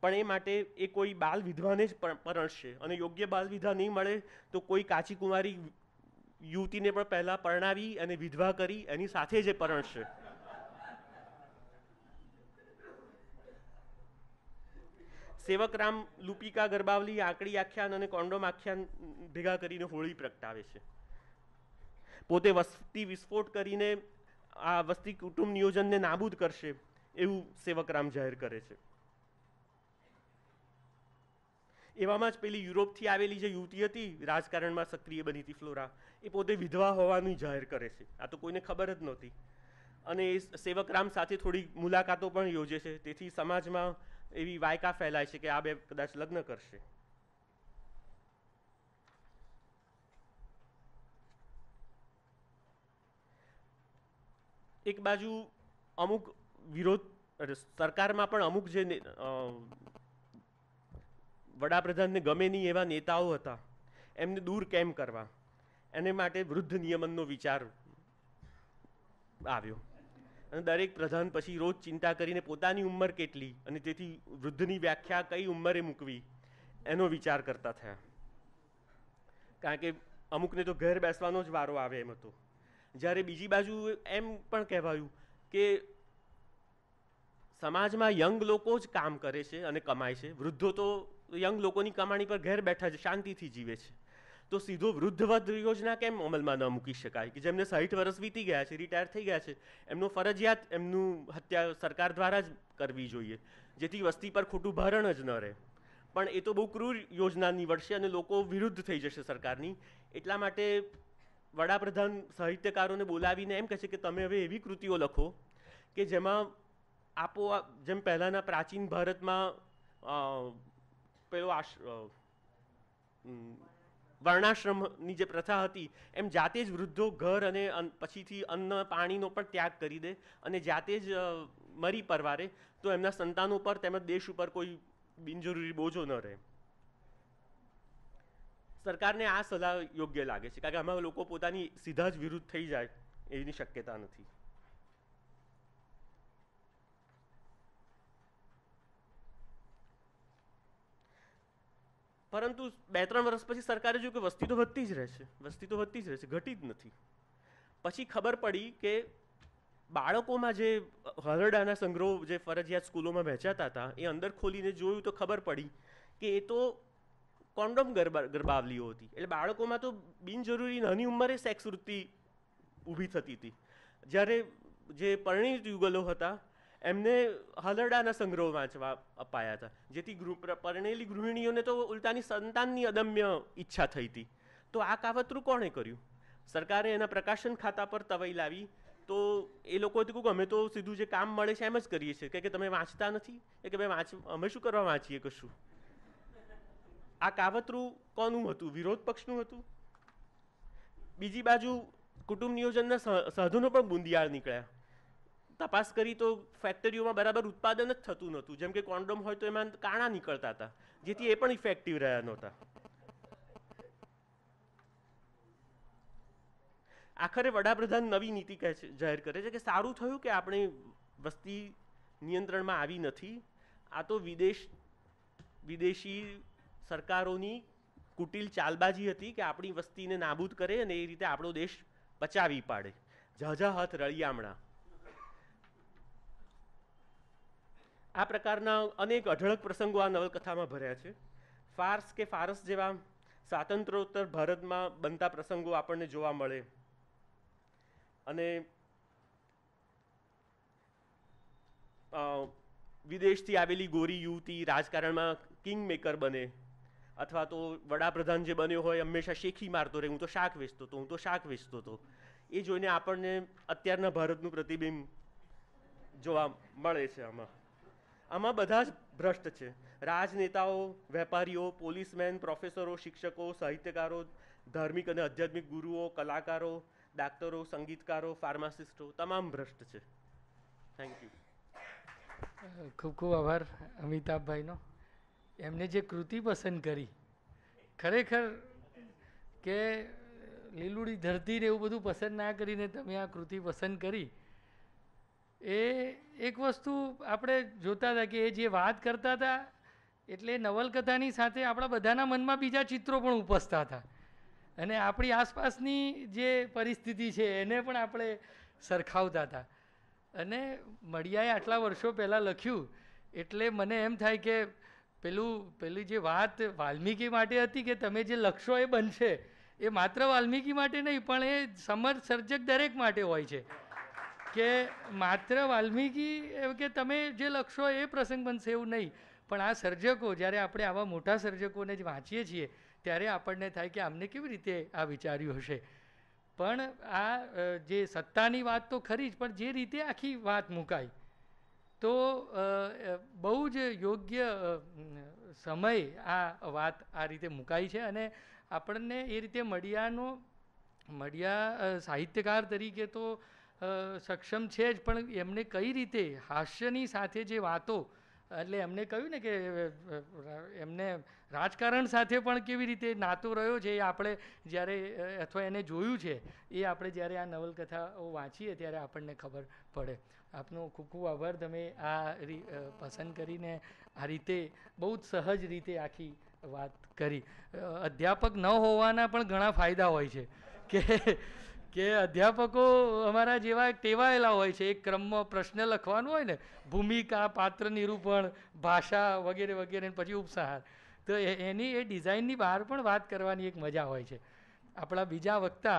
પણ એ માટે એ કોઈ બાલ વિધવાને જ પરણશે અને યોગ્ય બાલ વિધવા નહીં મળે તો કોઈ કાચી કુંવારી યુવતીને પણ પહેલાં પરણાવી અને વિધવા કરી એની સાથે જે પરણશે. સેવકરામ લુપિકા ગરબાવલી આંકડી આખ્યાન અને કોન્ડોમ આખ્યાન ભેગા કરીને હોળી પ્રગટાવે છે. પોતે વસ્તી વિસ્ફોટ કરીને આ વસ્તી કુટુંબ નિયોજનને નાબૂદ કરશે એવું સેવકરામ જાહેર કરે છે. એવામાં જ પેલી યુરોપથી આવેલી જે યુવતી હતી રાજકારણમાં સક્રિય બની હતી ફ્લોરા, એ પોતે વિધવા હોવાનું જાહેર કરે છે. આ તો કોઈને ખબર જ નહોતી અને એ સેવકરામ સાથે થોડી મુલાકાતો પણ યોજે છે, તેથી સમાજમાં એવી વાયકા ફેલાય છે કે આ બે કદાચ લગ્ન કરશે. એક બાજુ અમુક વિરોધ સરકારમાં પણ અમુક જે વડાપ્રધાનને ગમે નહીં એવા નેતાઓ હતા એમને દૂર કેમ કરવા એને માટે વૃદ્ધ નિયમનનો વિચાર આવ્યો અને દરેક પ્રધાન પછી રોજ ચિંતા કરીને પોતાની ઉંમર કેટલી અને તેથી વૃદ્ધની વ્યાખ્યા કઈ ઉંમરે મૂકવી એનો વિચાર કરતા થયા. કારણ કે અમુકને તો ઘર બેસવાનો જ વારો આવે એમ હતો. જ્યારે બીજી બાજુ એમ પણ કહેવાયું કે સમાજમાં યંગ લોકો જ કામ કરે છે અને કમાય છે, વૃદ્ધો તો યંગ લોકોની કમાણી પર ઘેર બેઠા જ શાંતિથી જીવે છે, તો સીધો વૃદ્ધવત યોજના કેમ અમલમાં ન મૂકી શકાય કે જેમને 60 વર્ષ વીતી ગયા છે, રિટાયર થઈ ગયા છે, એમનો ફરજિયાત એમનું હત્યા સરકાર દ્વારા જ કરવી જોઈએ જેથી વસ્તી પર ખોટું ભારણ જ ન રહે. પણ એ તો બહુ ક્રૂર યોજના નીવડશે અને લોકો વિરુદ્ધ થઈ જશે સરકારની. એટલા માટે વડાપ્રધાન સાહિત્યકારોને બોલાવીને એમ કહે છે કે તમે હવે એવી કૃતિઓ લખો કે જેમાં આપોઆપ જેમ પહેલાંના પ્રાચીન ભારતમાં પેલો વર્ણાશ્રમની જે પ્રથા હતી એમ જાતે જ વૃદ્ધો ઘર અને પછીથી અન્ન પાણીનો પણ ત્યાગ કરી દે અને જાતે જ મરી પરવારે તો એમના સંતાનો પર તેમજ દેશ ઉપર કોઈ બિનજરૂરી બોજો ન રહે. સરકારને આ સલાહ યોગ્ય લાગે છે કારણ કે આમાં લોકો પોતાની સીધા જ વિરુદ્ધ થઈ જાય એની શક્યતા નથી. પરંતુ 2-3 વર્ષ પછી સરકારે જોયું કે વસ્તી તો વધતી જ રહેશે, વસ્તી તો વધતી જ રહેશે, ઘટી જ નથી. પછી ખબર પડી કે બાળકોમાં જે હલરડાના સંગ્રહો જે ફરજિયાત સ્કૂલોમાં વહેંચાતા હતા એ અંદર ખોલીને જોયું તો ખબર પડી કે એ તો કોન્ડોમ ગરબાવલીઓ હતી. એટલે બાળકોમાં તો બિનજરૂરી નાની ઉંમરે સેક્સ વૃત્તિ ઊભી થતી હતી. જ્યારે જે પરિણીત યુગલો હતા એમને હલરડાના સંગ્રહો વાંચવા અપાયા હતા જેથી પરણેલી ગૃહિણીઓને તો ઉલટાની સંતાનની અદમ્ય ઈચ્છા થઈ હતી. તો આ કાવતરું કોણે કર્યું? સરકારે એના પ્રકાશન ખાતા પર તવાઈ લાવી तो ए लोको थी कहूँ अमे तो सीधू जो काम मे एम ज करिए छे के तमे वाँचता नहीं कि भाई वाँच अमे शू करवा वाँचीए कशु। आ कावतरू कोनु हतुं? विरोध पक्षनु हतुं। बीजी बाजू कुटुंब नियोजनना साधनों पर बूंदियाळ निकळ्या। तपास करी तो फेक्टरीओ में बराबर उत्पादन ज थतुं नहोतुं। जेम के कोन्डोम होय तो एमां काणा निकळता हता जेथी ए पण इफेक्टिव रह्या नहोता। आखिर वडाप्रधान नवी नीति जाहिर करे छे के सारू थयुं के आपणे वस्ती नियंत्रण में आवी नथी। आ तो विदेशी सरकारोनी कुटिल चालबाजी हती के आपणी वस्ती ने नाबूद करे अने ए रीते आपणो देश बचावी पाड़े। झाझा हाथ रळियामणा। आ प्रकारना अनेक अढळक प्रसंगो आ नवलकथामां भर्या छे। फार्स के फारस जेवा स्वातंत्र्योत्तर भारतमां बनता प्रसंगो आपणने जोवा मळे। अने विदेशथी आवेली गोरी युवती राजकारणमां किंगमेकर बने अथवा तो वडाप्रधान जे बन्यो होय हमेशा शेखी मारतो रहे, हूँ तो शाक वेचतो तो, हूँ तो शाक वेचतो तो। ए जोईने आपणने अत्यारना भारतनुं प्रतिबिंब जोवा मळे छे। आमां आमां बधा ज भ्रष्ट छे। राजनेताओ, वेपारीओ, पोलीसमेन, प्रोफेसरो, शिक्षको, साहित्यकारो, धार्मिक अने आध्यात्मिक गुरुओ, कलाकारो, डाक्टरो, संगीतकारो, फार्मासिस्टो तमाम भ्रष्ट छे। Thank you. खूब खूब आभार अमिताभभाईनो। एमने जे कृति पसंद करी खरेखर के लीलूड़ी धरती ने एवं बधुं पसंद ना करीने तमे आ कृति पसंद करी ए एक वस्तु आपणे जोता था कि जे वात करता था एटले नवलकथानी साथे आपणा बधाना मनमा बीजा चित्रो पण उपजता था अने आपणी आसपासनी जे परिस्थिति छे एने पण आपणे सरखावता था। अने मडियाए आटला वर्षो पहेला लख्युं एटले मने एम थाय के पेली जे बात वाल्मीकि माटे हती कि तमे जे लक्षो ए बनशे ए मात्र वाल्मीकि माटे नहीं पण ए समर सर्जक दरेक माटे होय छे के मात्र वाल्मीकि के तमे जे लक्षो ए प्रसंग बनशे एवुं नहीं पण आ सर्जको ज्यारे आपणे आवा मोटा सर्जकोने ज वाँचीए छीए त्यारे आपणने थाय के आमने केवी रीते आ विचार्युं हशे। पण आ जे सत्तानी वात तो खरी ज पण जे रीते आखी वात मुकाई तो बहु ज योग्य समय आ वात आ रीते मुकाई है। अने आपणने ए रीते मडिया साहित्यकार तरीके तो सक्षम है ज पण एमने कई रीते हास्यनी साथे जे वातो एटले एमने कह्युं ने के एमने राजकारण साथे पण केवी रीते नातो रह्यो छे आपणे ज्यारे अथवा एने जोयुं छे ए आपणे ज्यारे आ नवलकथाओ वाँचीए त्यारे आपणने खबर पड़े। आपनो खूब खूब आभार। तमे आ पसंद करीने आ रीते बहुत सहज रीते आखी वात करी। अध्यापक न होवाना पण घणा फायदा होय छे के अध्यापको अमरा जेवा टेवायेला होय छे। एक क्रम में प्रश्न लखवानो होय ने भूमिका, पात्र निरूपण, भाषा वगैरे वगैरे पछी उपसंहार तो एनी ए डिजाइननी बहार पण वात करवानी एक मजा होय छे। आपणा बीजा वक्ता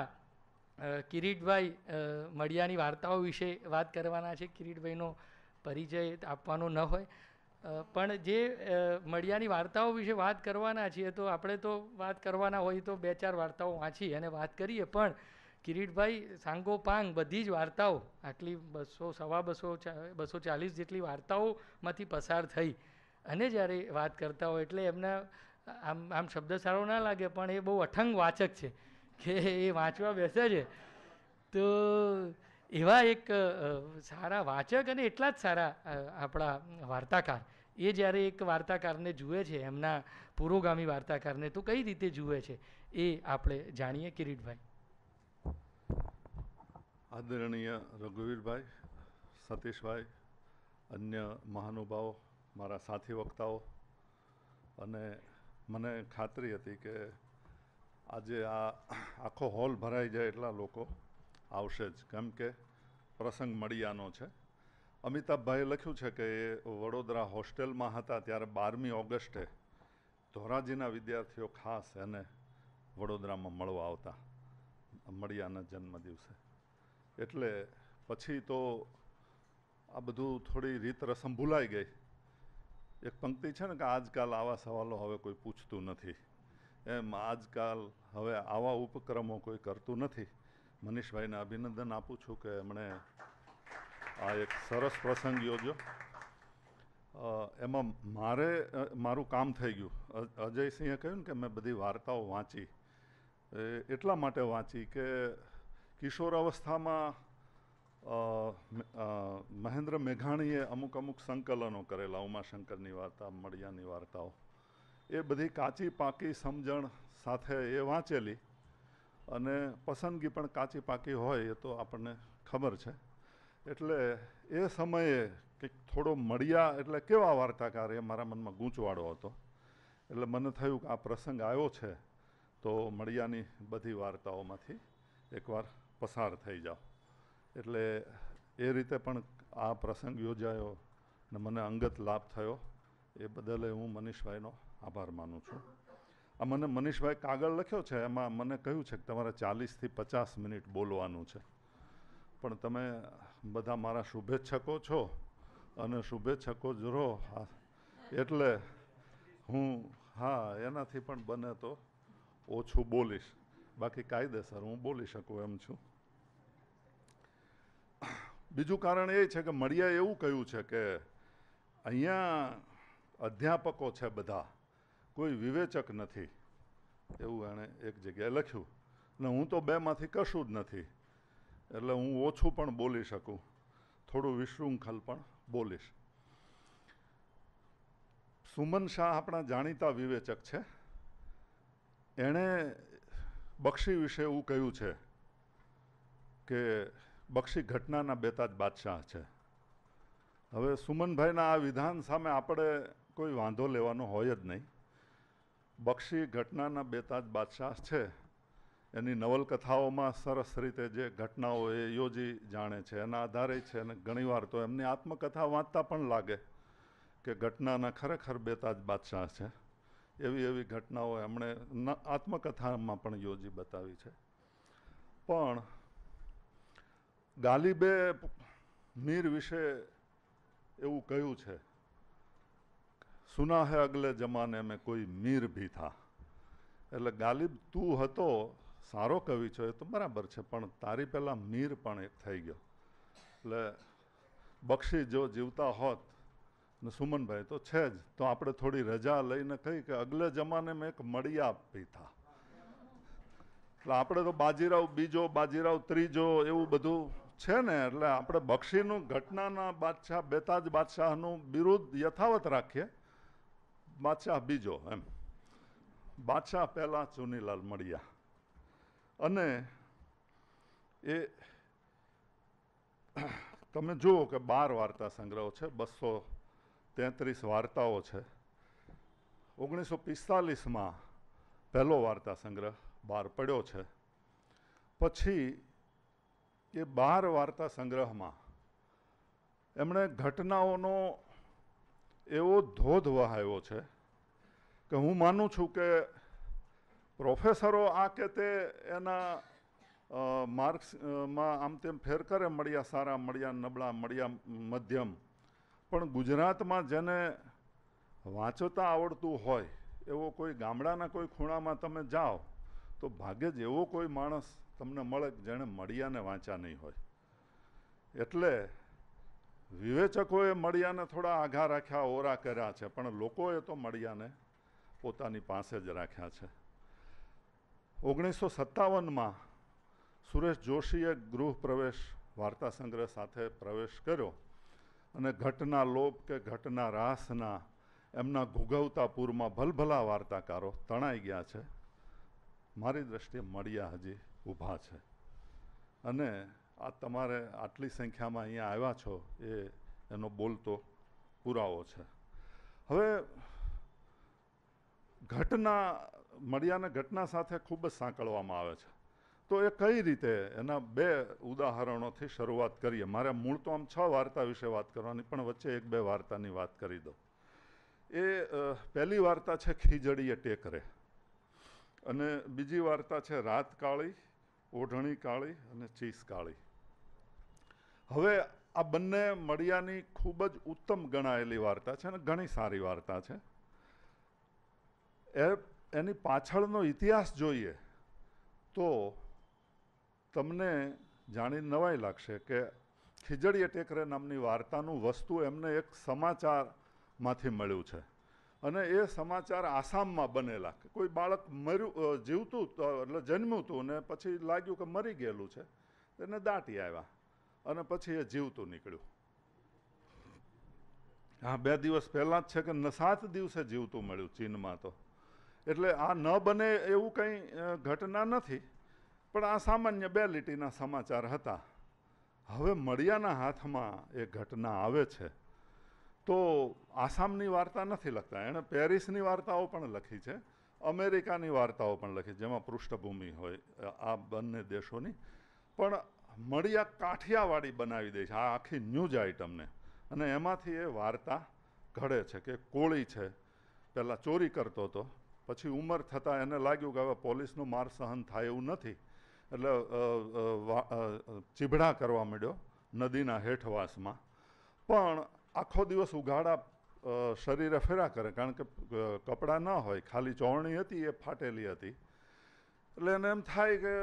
किरीटभाई मडियानी वार्ताओ विषे बात करवाना छे। किरीटभाईनो परिचय आपवानो न होय पण जे मडियानी वार्ताओ विषे बात करवाना छे तो आपणे तो बात करवाना होय तो बे चार वार्ताओ वाँची अने बात करीए। पण किरीटभाई सांगोपांग बधी ज वार्ताओ आटली 200 सवा 200 240 जेटली वार्ताओमांथी पसार थई अने ज्यारे वात करता होय एटले एमना आम आम शब्द सारो ना लागे पण ए बहु अठंग वाचक छे के ए वाँचवा बेसे छे। तो एवा एक सारा वाचक अने एटला ज सारा आपणा वार्ताकार ए ज्यारे एक वार्ताकारने जुए छे एमना पुरोगामी वार्ताकारने तो कई रीते जुए छे ए आपणे जाणीए। किरीटभाई। आदरणीय रघुवीरभाई, सतीशभाई, अन्य महानुभावों, मारा साथी वक्ताओं अने मने खातरी हती के आजे आखो हॉल भराई जाए एटला लोको आवशे ज केम के प्रसंग मडियानो छे। अमिताभभाई लख्युं छे के वडोदरा होस्टेल में हता त्यारे 12મી ઓગસ્ટે ધોરાજીના विद्यार्थीओ खास एने वडोदरामां मळवा आवता मडियाना जन्मदिवसे। एटले पछी तो आ बधुं थोड़ी रीत रसम भूलाई गई। एक पंक्ति छे ने के आजकाल आवा सवालों हवे कोई पूछतुं नथी एम आजकाल हवे आवा उपक्रमों कोई करतुं नथी મનીષ ભાઈને અભિનંદન આપું છું કે એમણે આ એક સરસ પ્રસંગ યોજ્યો. એમાં મારું કામ થઈ ગયું. અજયસિંહે કહ્યું ને કે મેં બધી વાર્તાઓ વાંચી, એટલા માટે વાંચી કે કિશોર અવસ્થામાં મહેન્દ્ર મેઘાણીએ અમુક અમુક સંકલનો કરેલા, ઉમાશંકરની વાર્તા, મડિયાની વાર્તાઓ, એ બધી કાચી પાકી સમજણ સાથે એ વાંચેલી અને પસંદગી પણ કાચી પાકી હોય એ તો આપણને ખબર છે. એટલે એ સમયે કંઈક થોડો મડિયા એટલે કેવા વાર્તાકાર એ મારા મનમાં ગૂંચવાડો હતો. એટલે મને થયું કે આ પ્રસંગ આવ્યો છે તો મડિયાની બધી વાર્તાઓમાંથી એકવાર પસાર થઈ જાઓ. એટલે એ રીતે પણ આ પ્રસંગ યોજાયો અને મને અંગત લાભ થયો એ બદલ હું મનીષભાઈનો આભાર માનું છું. આ મને મનીષભાઈ કાગળ લખ્યો છે એમાં મને કહ્યું છે કે તમારે 40 થી 50 મિનિટ બોલવાનું છે, પણ તમે બધા મારા શુભેચ્છકો છો અને શુભેચ્છકો જ રહો, એટલે હું એનાથી પણ બને તો ઓછું બોલીશ, બાકી કાયદેસર હું બોલી શકું એમ છું. બીજું કારણ એ છે કે મડિયાએ એવું કહ્યું છે કે અહીંયા અધ્યાપકો છે બધા, કોઈ વિવેચક નથી, એવું એણે એક જગ્યાએ લખ્યું. અને હું તો બેમાંથી કશું જ નથી, એટલે હું ઓછું પણ બોલી શકું, થોડું વિશૃંખલ પણ બોલીશ. સુમન શાહ આપણા જાણીતા વિવેચક છે. એણે બક્ષી વિશે એવું કહ્યું છે કે બક્ષી ઘટનાના બેતાજ બાદશાહ છે. હવે સુમનભાઈના આ વિધાન સામે આપણે કોઈ વાંધો લેવાનો હોય જ નહીં. બક્ષી ઘટનાના બેતાજ બાદશાહ છે. એની નવલકથાઓમાં સરસ રીતે જે ઘટનાઓ એ યોજી જાણે છે એના આધારે છે, અને ઘણીવાર તો એમની આત્મકથા વાંચતા પણ લાગે કે ઘટનાના ખરેખર બેતાજ બાદશાહ છે. એવી એવી ઘટનાઓ એમણે આત્મકથામાં પણ યોજી બતાવી છે. પણ ગાલિબે મીર વિશે એવું કહ્યું છે, સુના હે અગલે જમાને મેં કોઈ મીર ભી થા. એટલે ગાલિબ તું હતો, સારો કવિ છો એ તો બરાબર છે, પણ તારી પહેલાં મીર પણ એક થઈ ગયો. એટલે બક્ષી જો જીવતા હોત ને સુમનભાઈ તો છે જ, તો આપણે થોડી રજા લઈને કહી કે અગલે જમાને મેં એક મડિયા ભી થા. એટલે આપણે તો બાજીરાવ બીજો, બાજીરાવ ત્રીજો એવું બધું છે ને, એટલે આપણે બક્ષીનું ઘટનાના બાદશાહ, બેતાજ બાદશાહનું બિરુદ યથાવત રાખીએ, બાદશાહ બીજો એમ. બાદશાહ પહેલાં ચુનીલાલ મડિયા. અને એ તમે જુઓ કે 12 વાર્તા સંગ્રહો છે, 233 વાર્તાઓ છે. 1945માં પહેલો વાર્તા સંગ્રહ બહાર પડ્યો છે. પછી એ 12 વાર્તા સંગ્રહમાં એમણે ઘટનાઓનો એવો ધોધ વહાવ્યો છે કે હું માનું છું કે પ્રોફેસરો આ કે તે એના માર્ક્સમાં આમ તેમ ફેર કરે, મડિયા સારા, મડિયા નબળા, મડિયા મધ્યમ, પણ ગુજરાતમાં જેને વાંચતા આવડતું હોય એવો કોઈ ગામડાના કોઈ ખૂણામાં તમે જાઓ તો ભાગ્યે જ એવો કોઈ માણસ તમને મળે જેણે મડિયાને વાંચ્યા નહીં હોય. એટલે વિવેચકોએ મડિયાને થોડા આઘા રાખ્યા, ઓરા કર્યા છે, પણ લોકોએ તો મડિયાને પોતાની પાસે જ રાખ્યા છે. 1957માં સુરેશ જોશીએ ગૃહ પ્રવેશ વાર્તા સંગ્રહ સાથે પ્રવેશ કર્યો અને ઘટના લોપ કે ઘટના રાસના એમના ઘૂઘવતા પૂરમાં ભલભલા વાર્તાકારો તણાઈ ગયા છે. મારી દ્રષ્ટિએ મડિયા હજી ઊભા છે. અને આ તમારે આટલી સંખ્યામાં અહીંયા આવ્યા છો એ એનો બોલતો પુરાવો છે. હવે ઘટના, મડિયાને ઘટના સાથે ખૂબ જ સાંકળવામાં આવે છે, તો એ કઈ રીતે, એના બે ઉદાહરણોથી શરૂઆત કરીએ. મારે મૂળ તો આમ 6 વાર્તા વિશે વાત કરવાની, પણ વચ્ચે 1-2 વાર્તાની વાત કરી દઉં. એ પહેલી વાર્તા છે ખીજડીએ ટેકરે, અને બીજી વાર્તા છે રાત કાળી, ઓઢણી કાળી અને ચીસ કાળી. હવે આ બંને મડિયાની ખૂબ જ ઉત્તમ ગણાયેલી વાર્તા છે અને ઘણી સારી વાર્તા છે. એની પાછળનો ઇતિહાસ જોઈએ તો तमने जाणी नवाई लागशे के खीजड़ीए टेकरे नामनी वार्तानुं वस्तु एमने एक समाचारमांथी मळ्युं छे अने ए समाचार आसाममां बनेला के कोई बाळक मर्युं जीवतुं एटले जन्म्युं हतुं ने पछी लाग्युं के मरी गेलुं छे तेने दाटी आव्या अने पछी ए जीवतुं नीकळ्युं। हाँ, बे दिवस पहला ज छे के 7 दिवसे जीवतुं मळ्युं चीनमां। तो एटले आ न बने एवुं कंई घटना नथी पण आ सामान्य बे लीटीना समाचार हता। हवे मडियाना हाथमां ए घटना आवे छे तो आसामनी वार्ता नहीं लखता, एने पेरिसनी वार्ताओं पण लखी है, अमेरिकानी वार्ताओं पण लखी जेमां पृष्ठभूमि होय आ बंने देशोनी। पण मडिया काठियावाड़ी बनावी दे छे आ आखी न्यूज आइटम ने अने एमांथी ए वार्ता घड़े छे के कोळी छे पहला चोरी करतो तो पछी उमर थता एने लाग्युं के हवे पोलीसनो मार सहन थाय एवुं नथी एटले चीभड़ा करवा मांड्यो नदीना हेठवासमां। पण आखो दिवस उघाड़ा शरीरे फेरा करे कारण के कपड़ा न होय, खाली चौणी हती ए फाटेली हती एटले एने एम थाय के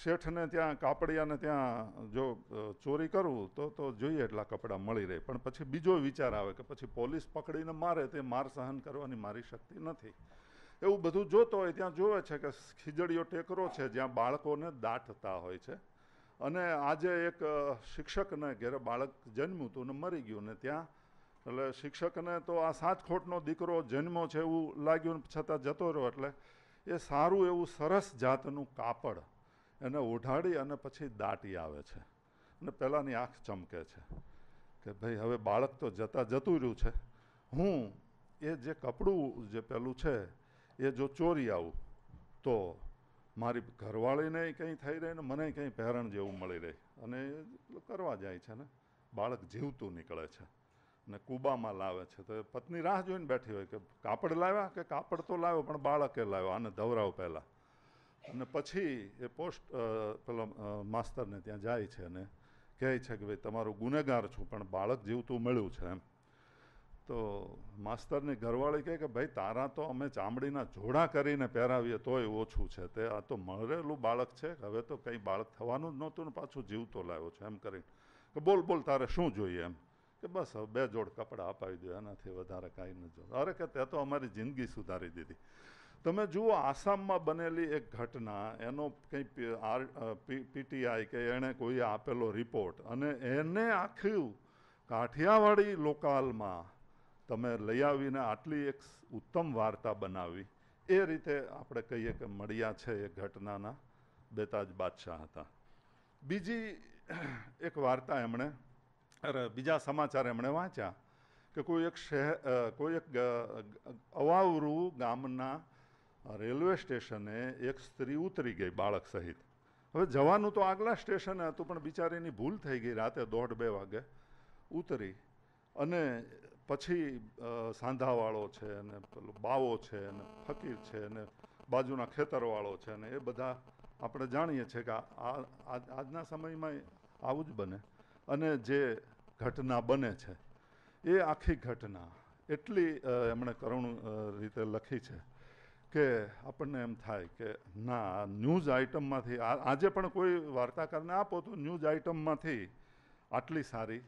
शेठ ने त्यां कापड़िया ने त्यां जो चोरी करूँ तो जोईए एटला कपड़ा मळी रहे। पण पछी बीजो विचार आवे के पछी पोलीस पकड़ीने मारे ते मार सहन करवानी मारी शक्ति नथी। एवं बधु जोता हो त्यां जोवे छे के खीजड़ियो टेकरो छे ज्यां बाळकोने दाटता होय छे अने आजे एक शिक्षक ने घेरे बाळक जन्म्युं तो मरी गयुं ने त्यां एटले शिक्षक ने तो आ साचखोटनो दीकरो जन्म्यो छे एवुं लाग्युं छतां जतो रह्यो एटले ए सारूं एवुं सरस जातनुं कापड़ एने ओढाड़ी अने पछी दाटी आवे छे अने पहेलानी आँख चमके छे के भाई हवे बाळक तो जता जतुं रह्युं छे, हूँ ए जे कपड़ुं जे पेलुं छे ये जो चोरी आऊँ तो मारी घरवाली ने कहीं थी रही मने कहीं पहेरण जेवू मळी रहे अने करवा जाए छे ने बाळक जीवतुं निकळे छे ने कूबामां लावे छे तो पत्नी राह जोईने बैठी होय के कापड़ लाव्या के कापड़ तो लाव्यो पण बाळके लाव्यो आने धवराव पहेला अने पछी ए पोस्ट पेला मास्तर ने त्यां जाय छे अने कहे छे के भाई तमारो गुनेगार छो पण बाळक जीवतुं मळ्युं छे एम। तो मास्तर ने घरवाली कहे कि भाई तारा तो अमे चामड़ीना जोड़ा करीने पहेरावीए तोय ओछुं छे ते आ तो मरेलुं बाळक छे हवे तो कई बाळक थवानुं ज नहोतुं ने पाछो जीवतो लाव्यो छे एम करीने के बोल बोल तारे शुं जोईए एम के बस हवे 2 जोड़ कपड़ा अपावी दो एनाथी वधारे कांई न जोईए। अरे के ते तो अमारी जिंदगी सुधारी दीधी। तमे जुओ आसाममां बनेली एक घटना एनो कंई पीटीआई के एणे कोई आपेलो रिपोर्ट अने एने आख्युं काठियावाड़ी लोकालमां तमे लई आवीने आटली एक उत्तम वार्ता बनावी। ए रीते आपणे कहीए के मडिया छे ए घटनाना बेताज बादशाह हता। बीजी एक वार्ता एमणे अरे बीजा समाचार एमणे वाँच्या के कोई एक शहर कोई एक अवावरू गामना रेलवे स्टेशने एक स्त्री उतरी गई बाळक सहित। हवे जवानुं तो आगला स्टेशने हतुं पण बिचारीनी भूल थई गई, राते 1:30-2 वागे उतरी अने पछी सांधावाळो छे ने पेलो बावो छे ने फकीर छे ने बाजूना खेतरवाळो छे ने ए बधा आपणे जाणीए छे के आजना समयमां आवुं ज बने अने जे घटना बने छे ए आखी घटना एटली एमणे करुण रीते लखी छे के आपणे एम थाय के ना न्यूज आइटममांथी आजे पण कोई वार्ताकारने आपो तो न्यूज आइटममांथी आटली सारी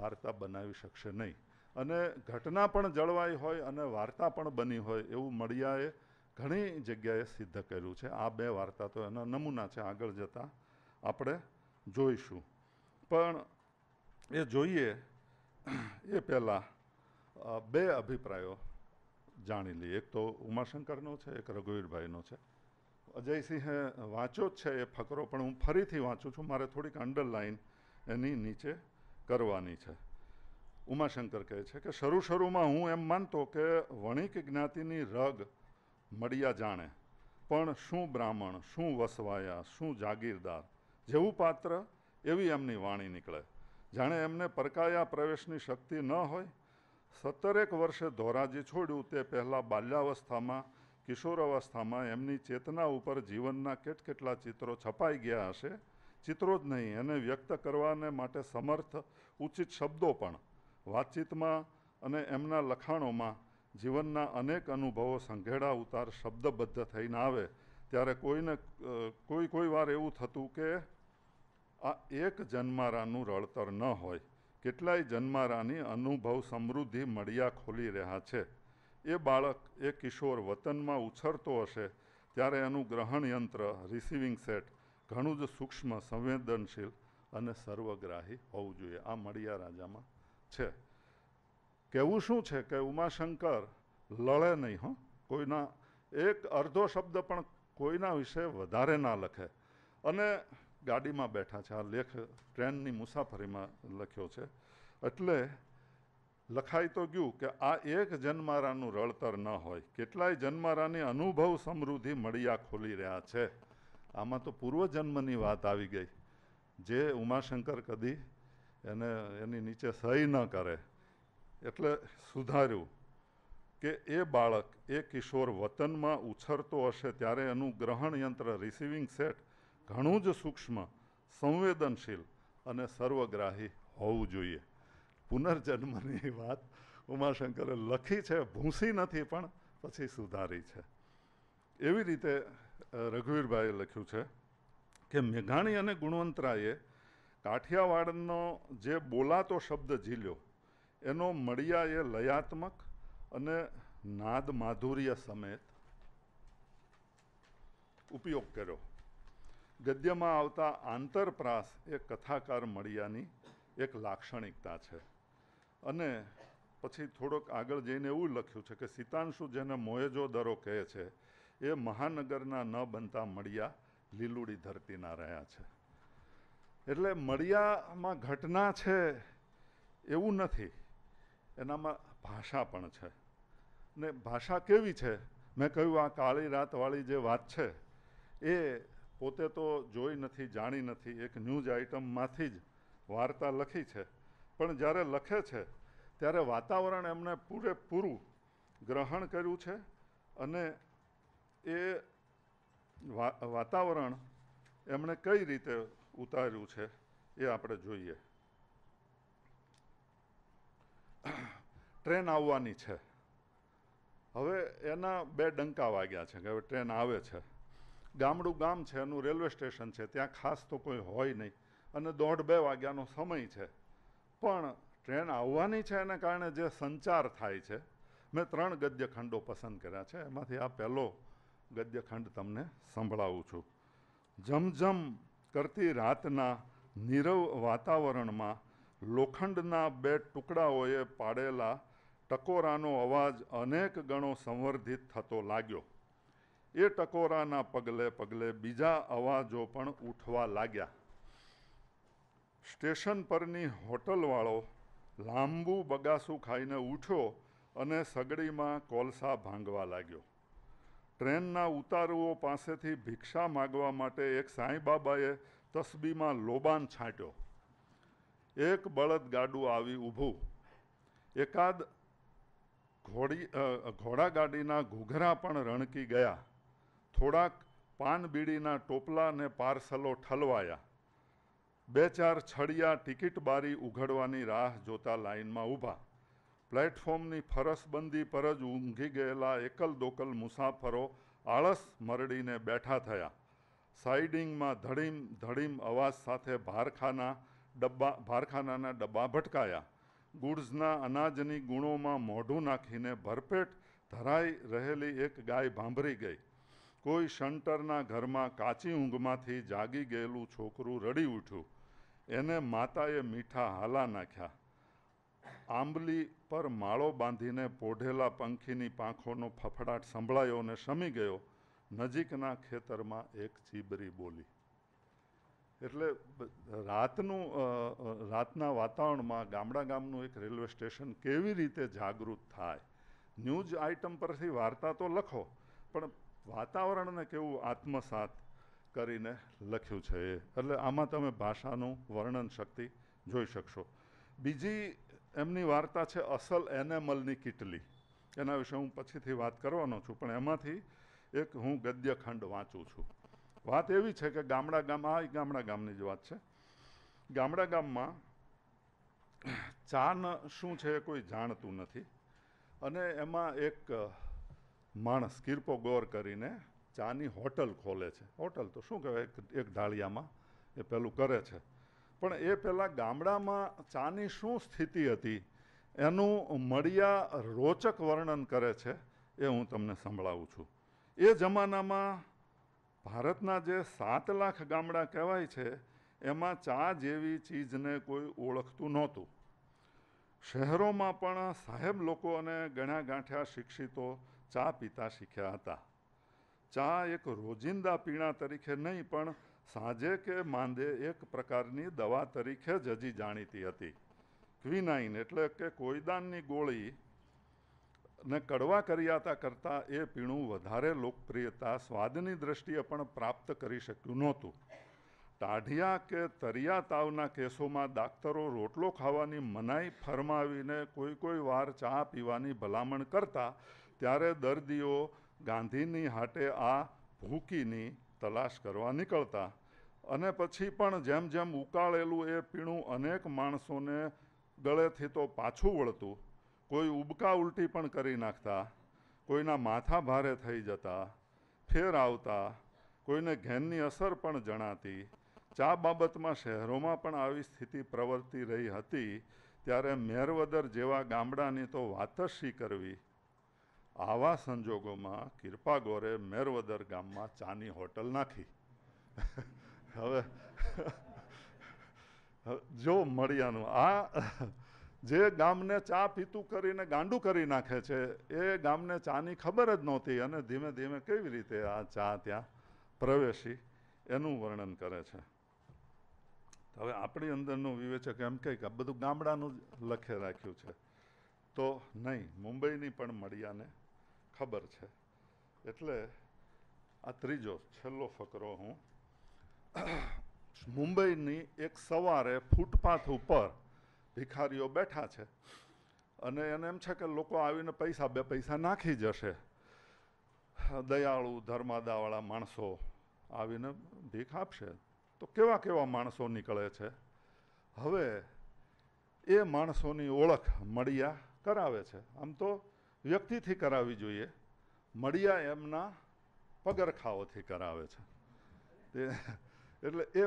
वार्ता बनावी शकशे नहीं अने घटना पण जळवाई होय अने वार्ता पण बनी होय एवुं मडियाए घणी जग्याए सिद्ध कर्युं छे। आ बे वार्ता तो एना नमूना छे, आगळ जता आपणे जोईशुं पण ए जोईए ए पहेला बे अभिप्रायो जाणी लीए। एक तो उमाशंकरनो छे, एक रघुवीरभाईनो छे। अजयसिंहे वाँच्यो ज छे ए फकरो पण हूँ फरीथी वाँचुं छुं, मारे थोड़ीक अंडरलाइन एनी नीचे करवानी छे। उमाशंकर कहे छे के शुरू शुरू में हूँ एम मानतो के वणिक ज्ञातिनी रग मडिया जाणे पण शू ब्राह्मण शू वसवाया शू जागीरदार जेवू पात्र एवी एमनी वाणी निकले जाणे एमने परकाया प्रवेशनी शक्ति न होय। 17 वर्षे धोराजी छोड्युं ते पहला बाल्यावस्थामां किशोरावस्थामां एमनी चेतना उपर जीवनना केटकेटला चित्रो छपाई गया हशे, चित्रों ज नहीं एने व्यक्त करवाने माटे समर्थ उचित शब्दों पण वातचीतमां अने एमना लखाणोमां जीवनना अनेक अनुभवों संघेड़ा उतार शब्दबद्ध थईने आवे ત્યારે કોઈને કોઈ વાર એવું થતું કે આ એક જન્મારાનું રળતર ન હોય, કેટલાય જન્મારાની અનુભવ સમૃદ્ધિ મડિયા ખોલી રહ્યા છે। એ બાળક એ કિશોર વતનમાં ઉછરતો હશે ત્યારે એનું ગ્રહણયંત્ર, રિસીવિંગ સેટ ઘણું જ સૂક્ષ્મ, સંવેદનશીલ અને સર્વગ્રાહી હોવું જોઈએ। આ મડિયા રાજામાં છે। કહેવું શું છે કે ઉમાશંકર લડે નહીં, હો કોઈના એક અર્ધો શબ્દ પણ કોઈના વિશે વધારે ના લખે। અને ગાડીમાં બેઠા છે, આ લેખ ટ્રેનની મુસાફરીમાં લખ્યો છે। એટલે લખાઈ તો ગયું કે આ એક જન્મારાનું રળતર ન હોય, કેટલાય જન્મારાની અનુભવ સમૃદ્ધિ મડિયા ખોલી રહ્યા છે। આમાં તો પૂર્વજન્મની વાત આવી ગઈ, જે ઉમાશંકર કદી એની નીચે સહી ન કરે। એટલે સુધાર્યું કે એ બાળક એ કિશોર વતનમાં ઉછરતો હશે ત્યારે એનું ગ્રહણયંત્ર, રિસીવિંગ સેટ ઘણું જ સૂક્ષ્મ, સંવેદનશીલ અને સર્વગ્રાહી હોવું જોઈએ। પુનર્જન્મની વાત ઉમાશંકરે લખી છે, ભૂંસી નથી પણ પછી સુધારી છે। એવી રીતે રઘુવીરભાઈએ લખ્યું છે કે મેઘાણી અને ગુણવંતરાયે કાઠિયાવાડનો જે બોલાતો શબ્દ ઝીલ્યો એનો મડિયાએ લયાત્મક અને નાદ માધુર્ય સમેત ઉપયોગ કર્યો। ગદ્યમાં આવતા આંતરપ્રાસ એ કથાકાર મડિયાની એક લાક્ષણિકતા છે। અને પછી થોડોક આગળ જઈને એવું લખ્યું છે કે સિતાંશુ જેને મોહેજોદરો કહે છે એ મહાનગરના ન બનતા મડિયા લીલુડી ધરતીના રહ્યા છે। એટલે મડિયામાં ઘટના છે એવું નથી, એનામાં ભાષા પણ છે। ને ભાષા કેવી છે? મેં કહ્યું આ કાળી રાતવાળી જે વાત છે એ પોતે તો જોઈ નથી, જાણી નથી, એક ન્યૂઝ આઇટમમાંથી જ વાર્તા લખી છે। પણ જ્યારે લખે છે ત્યારે વાતાવરણ એમણે પૂરેપૂરું ગ્રહણ કર્યું છે અને એ વાતાવરણ એમણે કઈ રીતે ઉતાર્યું છે એ આપણે જોઈએ। ટ્રેન આવવાની છે, હવે એના બે ડંકા વાગ્યા છે કે હવે ટ્રેન આવે છે। ગામડું ગામ છે, એનું રેલવે સ્ટેશન છે, ત્યાં ખાસ તો કોઈ હોય નહીં અને 1:30-2 વાગ્યાનો સમય છે। પણ ટ્રેન આવવાની છે એના કારણે જે સંચાર થાય છે, મેં 3 ગદ્યખંડો પસંદ કર્યા છે, એમાંથી આ પહેલો ગદ્યખંડ તમને સંભળાવું છું। ઝમઝમ કરતી રાતના નીરવ વાતાવરણમાં લોખંડના 2 ટુકડાઓએ પાડેલા ટકોરાનો અવાજ અનેક ગણો સંવર્ધિત થતો લાગ્યો। એ ટકોરાના પગલે પગલે બીજા અવાજો પણ ઉઠવા લાગ્યા। સ્ટેશન પરની હોટલવાળો લાંબુ બગાસું ખાઈને ઉઠ્યો અને સગડીમાં કોલસા ભાંગવા લાગ્યો। ટ્રેનના ઉતારુઓ પાસેથી ભિક્ષા માગવા માટે એક સાંઈબાબાએ તસ્બીમાં લોબાન છાંટ્યો। એક બળદગાડું આવી ઊભું, એકાદ ઘોડાગાડીના ઘૂઘરા પણ રણકી ગયા। થોડાક પાનબીડીના ટોપલા અને પાર્સલો ઠલવાયા। 2-4 છડિયા ટિકિટ બારી ઉઘડવાની રાહ જોતા લાઇનમાં ઊભા। પ્લેટફોર્મની ફરસબંધી પર જ ઊંઘી ગયેલા એકલ દોકલ મુસાફરો આળસ મરડીને બેઠા થયા। સાઇડિંગમાં ધડીમ ધડીમ અવાજ સાથે ભારખાનાના ડબ્બા ભટકાયા। ગુડ્સના અનાજની ગુણોમાં મોઢું નાખીને ભરપેટ ધરાઈ રહેલી એક ગાય ભાંભરી ગઈ। કોઈ શંટરના ઘરમાં કાચી ઊંઘમાંથી જાગી ગયેલું છોકરું રડી ઉઠ્યું, એને માતાએ મીઠા હાલા નાખ્યા। આંબલી પર માળો બાંધીને પોઢેલા પંખીની પાંખોનો ફફડાટ સંભળાયો અને શમી ગયો। નજીકના ખેતરમાં એક ચીબરી બોલી। એટલે રાતના વાતાવરણમાં ગામનું એક રેલવે સ્ટેશન કેવી રીતે જાગૃત થાય? ન્યૂઝ આઇટમ પરથી વાર્તા તો લખો પણ વાતાવરણને કેવું આત્મસાત કરીને લખ્યું છે એ। એટલે આમાં તમે ભાષાનું વર્ણન શક્તિ જોઈ શકશો। બીજી એમની વાર્તા છે અસલ એનેમલની કીટલી, એના વિશે હું પછીથી વાત કરવાનો છું પણ એમાંથી એક હું ગદ્યખંડ વાંચું છું। વાત એવી છે કે ગામડાગામની જ વાત છે। ગામડાગામમાં ચાન શું છે એ કોઈ જાણતું નથી અને એમાં એક માણસ કિરપો ગોર કરીને ચાની હોટલ ખોલે છે. હોટલ તો શું કહેવાય, એક ઢાળિયામાં એ પહેલું કરે છે. પણ એ પહેલાં ગામડામાં ચાની શું સ્થિતિ હતી એનું મડિયા રોચક વર્ણન કરે છે, એ હું તમને સંભળાવું છું. એ જમાનામાં ભારતના જે 7 લાખ ગામડા કહેવાય છે એમાં ચા જેવી ચીજને કોઈ ઓળખતું નહોતું. શહેરોમાં પણ સાહેબ લોકો અને ઘણા ગાંઠ્યા શિક્ષિતો ચા પીતા શીખ્યા હતા. ચા એક રોજિંદા પીણા તરીકે નહીં પણ સાંજે કે માંદે એક પ્રકારની દવા તરીકે જ હજી જાણીતી હતી. ક્વિનાઇન એટલે કે કોયદાનની ગોળી ને કડવા કર્યાતા કરતાં એ પીણું વધારે લોકપ્રિયતા સ્વાદની દ્રષ્ટિએ પણ પ્રાપ્ત કરી શક્યું નહોતું. ટાઢિયા કે તરિયા તાવના કેસોમાં ડાક્ટરો રોટલો ખાવાની મનાઈ ફરમાવીને કોઈ વાર ચા પીવાની ભલામણ કરતા, ત્યારે દર્દીઓ ગાંધીની હાટે આ ભૂકીની તલાશ કરવા નીકળતા. અને પછી પણ જેમ જેમ ઉકાળેલું એ પીણું અનેક માણસોને ગળેથી તો પાછું વળતું, કોઈ ઉબકા ઉલટી પણ કરી નાખતા, કોઈના માથા ભારે થઈ જતા, ફેર આવતા, કોઈને ઘેનની અસર પણ જણાતી. ચા બાબતમાં શહેરોમાં પણ આવી સ્થિતિ પ્રવર્તી રહી હતી, ત્યારે મેરવદર જેવા ગામડાની તો વાત જ શી કરવી. આવા સંજોગોમાં કિરપા ગોરે મેરવદર ગામમાં ચાની હોટલ નાખી. હવે જો મળિયાનું આ જે ગામને ચા પીતું કરીને ગાંડું કરી નાખે છે એ ગામને ચાની ખબર જ નહોતી, અને ધીમે ધીમે કેવી રીતે આ ચા ત્યાં પ્રવેશી એનું વર્ણન કરે છે. હવે આપણી અંદરનું વિવેચક એમ કહે કે આ બધું ગામડાનું જ લખે રાખ્યું છે, તો નહીં, મુંબઈની પણ મડિયાને ખબર છે. એટલે આ ત્રીજો છેલ્લો ફકરો હું મુંબઈની એક સવારે ફૂટપાથ ઉપર ભિખારીઓ બેઠા છે અને એને એમ છે કે લોકો આવીને પૈસા બે પૈસા નાખી જશે. દયાળુ ધર્માદાવાળા માણસો આવીને ભીખ આપશે. તો કેવા કેવા માણસો નીકળે છે. હવે એ માણસોની ઓળખ મડિયા કરાવે છે. આમ તો વ્યક્તિથી કરાવવી જોઈએ, મડિયા એમના પગરખાઓથી કરાવે છે. એટલે એ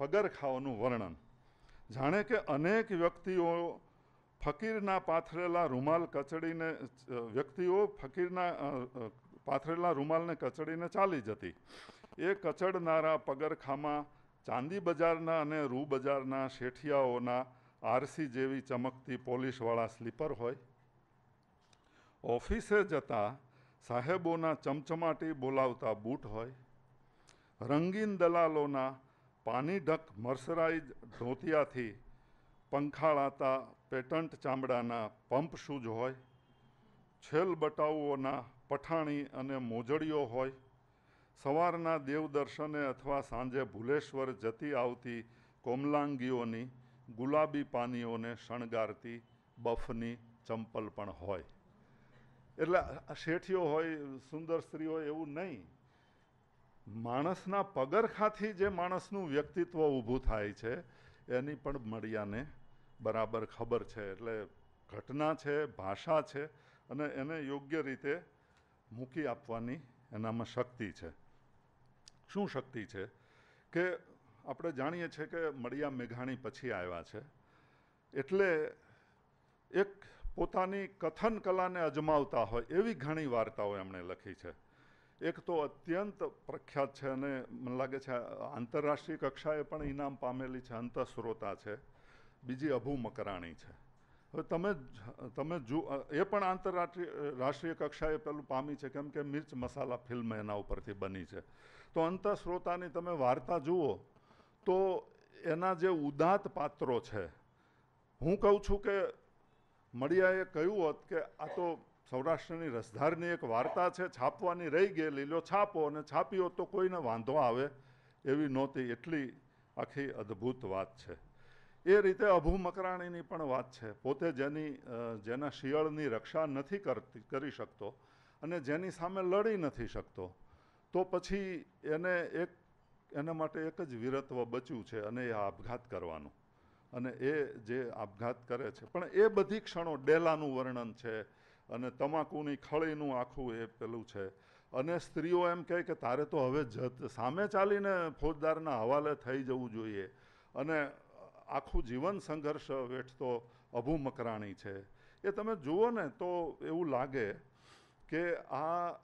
પગરખાઓનું વર્ણન જાણે કે અનેક વ્યક્તિઓ ફકીરના પાથરેલા રૂમાલ કચડીને ચાલી જતી. એ કચડનારા પગરખામાં ચાંદી બજારના અને રૂ બજારના શેઠિયાઓના આરસી જેવી ચમકતી પોલીશવાળા સ્લીપર હોય. ઓફિસે જતા સાહેબોના ચમચમાટી બોલાવતા બૂટ હોય. રંગીન દલાલોના પાણીઢક મર્સરાઇઝ ધોતિયાથી પંખાળાતા પેટન્ટ ચામડાના પંપ શૂઝ હોય. છેલ બટાઉઓના પઠાણી અને મોજડીઓ હોય. સવારના દેવદર્શને અથવા સાંજે ભુલેશ્વર જતી આવતી કોમલાંગીઓની ગુલાબી પાનીઓને શણગારતી બફની ચંપલ પણ હોય. એટલે શેઠીઓ હોય, સુંદર સ્ત્રી હોય એવું નહીં, માણસના પગરખાથી જે માણસનું વ્યક્તિત્વ ઊભું થાય છે એની પણ મડિયાને બરાબર ખબર છે. એટલે ઘટના છે, ભાષા છે, અને એને યોગ્ય રીતે મૂકી આપવાની એનામાં શક્તિ છે. શું શક્તિ છે કે આપણે જાણીએ છીએ કે મડિયા મેઘાણી પછી આવ્યા છે, એટલે એક પોતાની કથન કલાને અજમાવતા હોય એવી ઘણી વાર્તાઓ એમણે લખી છે. એક તો અત્યંત પ્રખ્યાત છે અને મને લાગે છે આંતરરાષ્ટ્રીય કક્ષાએ પણ ઇનામ પામેલી છે, અંતઃસ્રોતા છે. બીજી અભુ મકરાણી છે. હવે તમે જુઓ, એ પણ આંતરરાષ્ટ્રીય કક્ષાએ પેલું પામી છે, કેમ કે મિર્ચ મસાલા ફિલ્મ એના ઉપરથી બની છે. તો અંતઃસ્રોતાની તમે વાર્તા જુઓ તો એના જે ઉદાત્ત પાત્રો છે, હું કહું છું કે મડિયાએ કહ્યું હોત કે આ તો સૌરાષ્ટ્રની રસધારની એક વાર્તા છે, છાપવાની રહી ગયેલી, લ્યો છાપો, અને છાપી હોત તો કોઈને વાંધો આવે એવી નહોતી. એટલી આખી અદ્ભુત વાત છે. એ રીતે અભુ મકરાણીની પણ વાત છે. પોતે જેના શિયાળની રક્ષા નથી કરી શકતો અને જેની સામે લડી નથી શકતો, તો પછી એના માટે એક જ વીરત્વ બચ્યું છે, અને એ આપઘાત કરવાનું. અને એ જે આપઘાત કરે છે, પણ એ બધી ક્ષણો ડેલાનું વર્ણન છે, અને તમાકુની ખળીનું આખું એ પેલું છે. અને સ્ત્રીઓ એમ કહે કે તારે તો હવે જત સામે ચાલીને ફોજદારના હવાલે થઈ જવું જોઈએ અને આખું જીવન સંઘર્ષ વેઠતો અભુ મકરાણી છે. એ તમે જુઓ ને તો એવું લાગે કે આ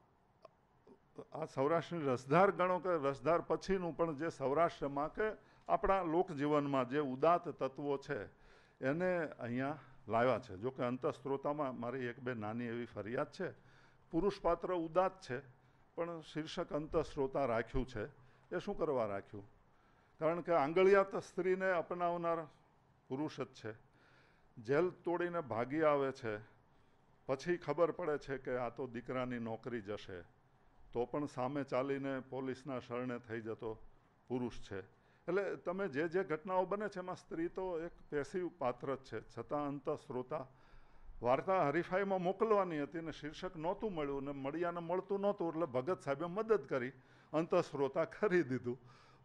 સૌરાષ્ટ્રની રસધાર ગણો કે રસધાર પછીનું પણ જે સૌરાષ્ટ્રમાં કે આપણા લોકજીવનમાં જે ઉદાત્ત તત્વો છે એને અહીંયા લાવ્યા છે. જોકે અંતઃસ્ત્રોતામાં મારી એક બે નાની એવી ફરિયાદ છે. પુરુષપાત્ર ઉદાત્ત છે પણ શીર્ષક અંતઃસ્ત્રોતા રાખ્યું છે. એ શું કરવા રાખ્યું? કારણ કે આંગળિયાત સ્ત્રીને અપનાવનાર પુરુષ જ છે. જેલ તોડીને ભાગી આવે છે પછી ખબર પડે છે કે આ તો દીકરાની નોકરી જશે તો પણ સામે ચાલીને પોલીસના શરણે થઈ જતો પુરુષ છે. એટલે તમે જે ઘટનાઓ બને છે એમાં સ્ત્રી તો એક પેસિવ પાત્ર જ છે. છતાં અંતઃસ્ત્રોતા વાર્તા હરીફાઈમાં મોકલવાની હતી ને શીર્ષક નહોતું મળ્યું ને મળ્યાને મળતું નહોતું એટલે ભગત સાહેબે મદદ કરી અંતઃસ્ત્રોતા ખરીદીધું.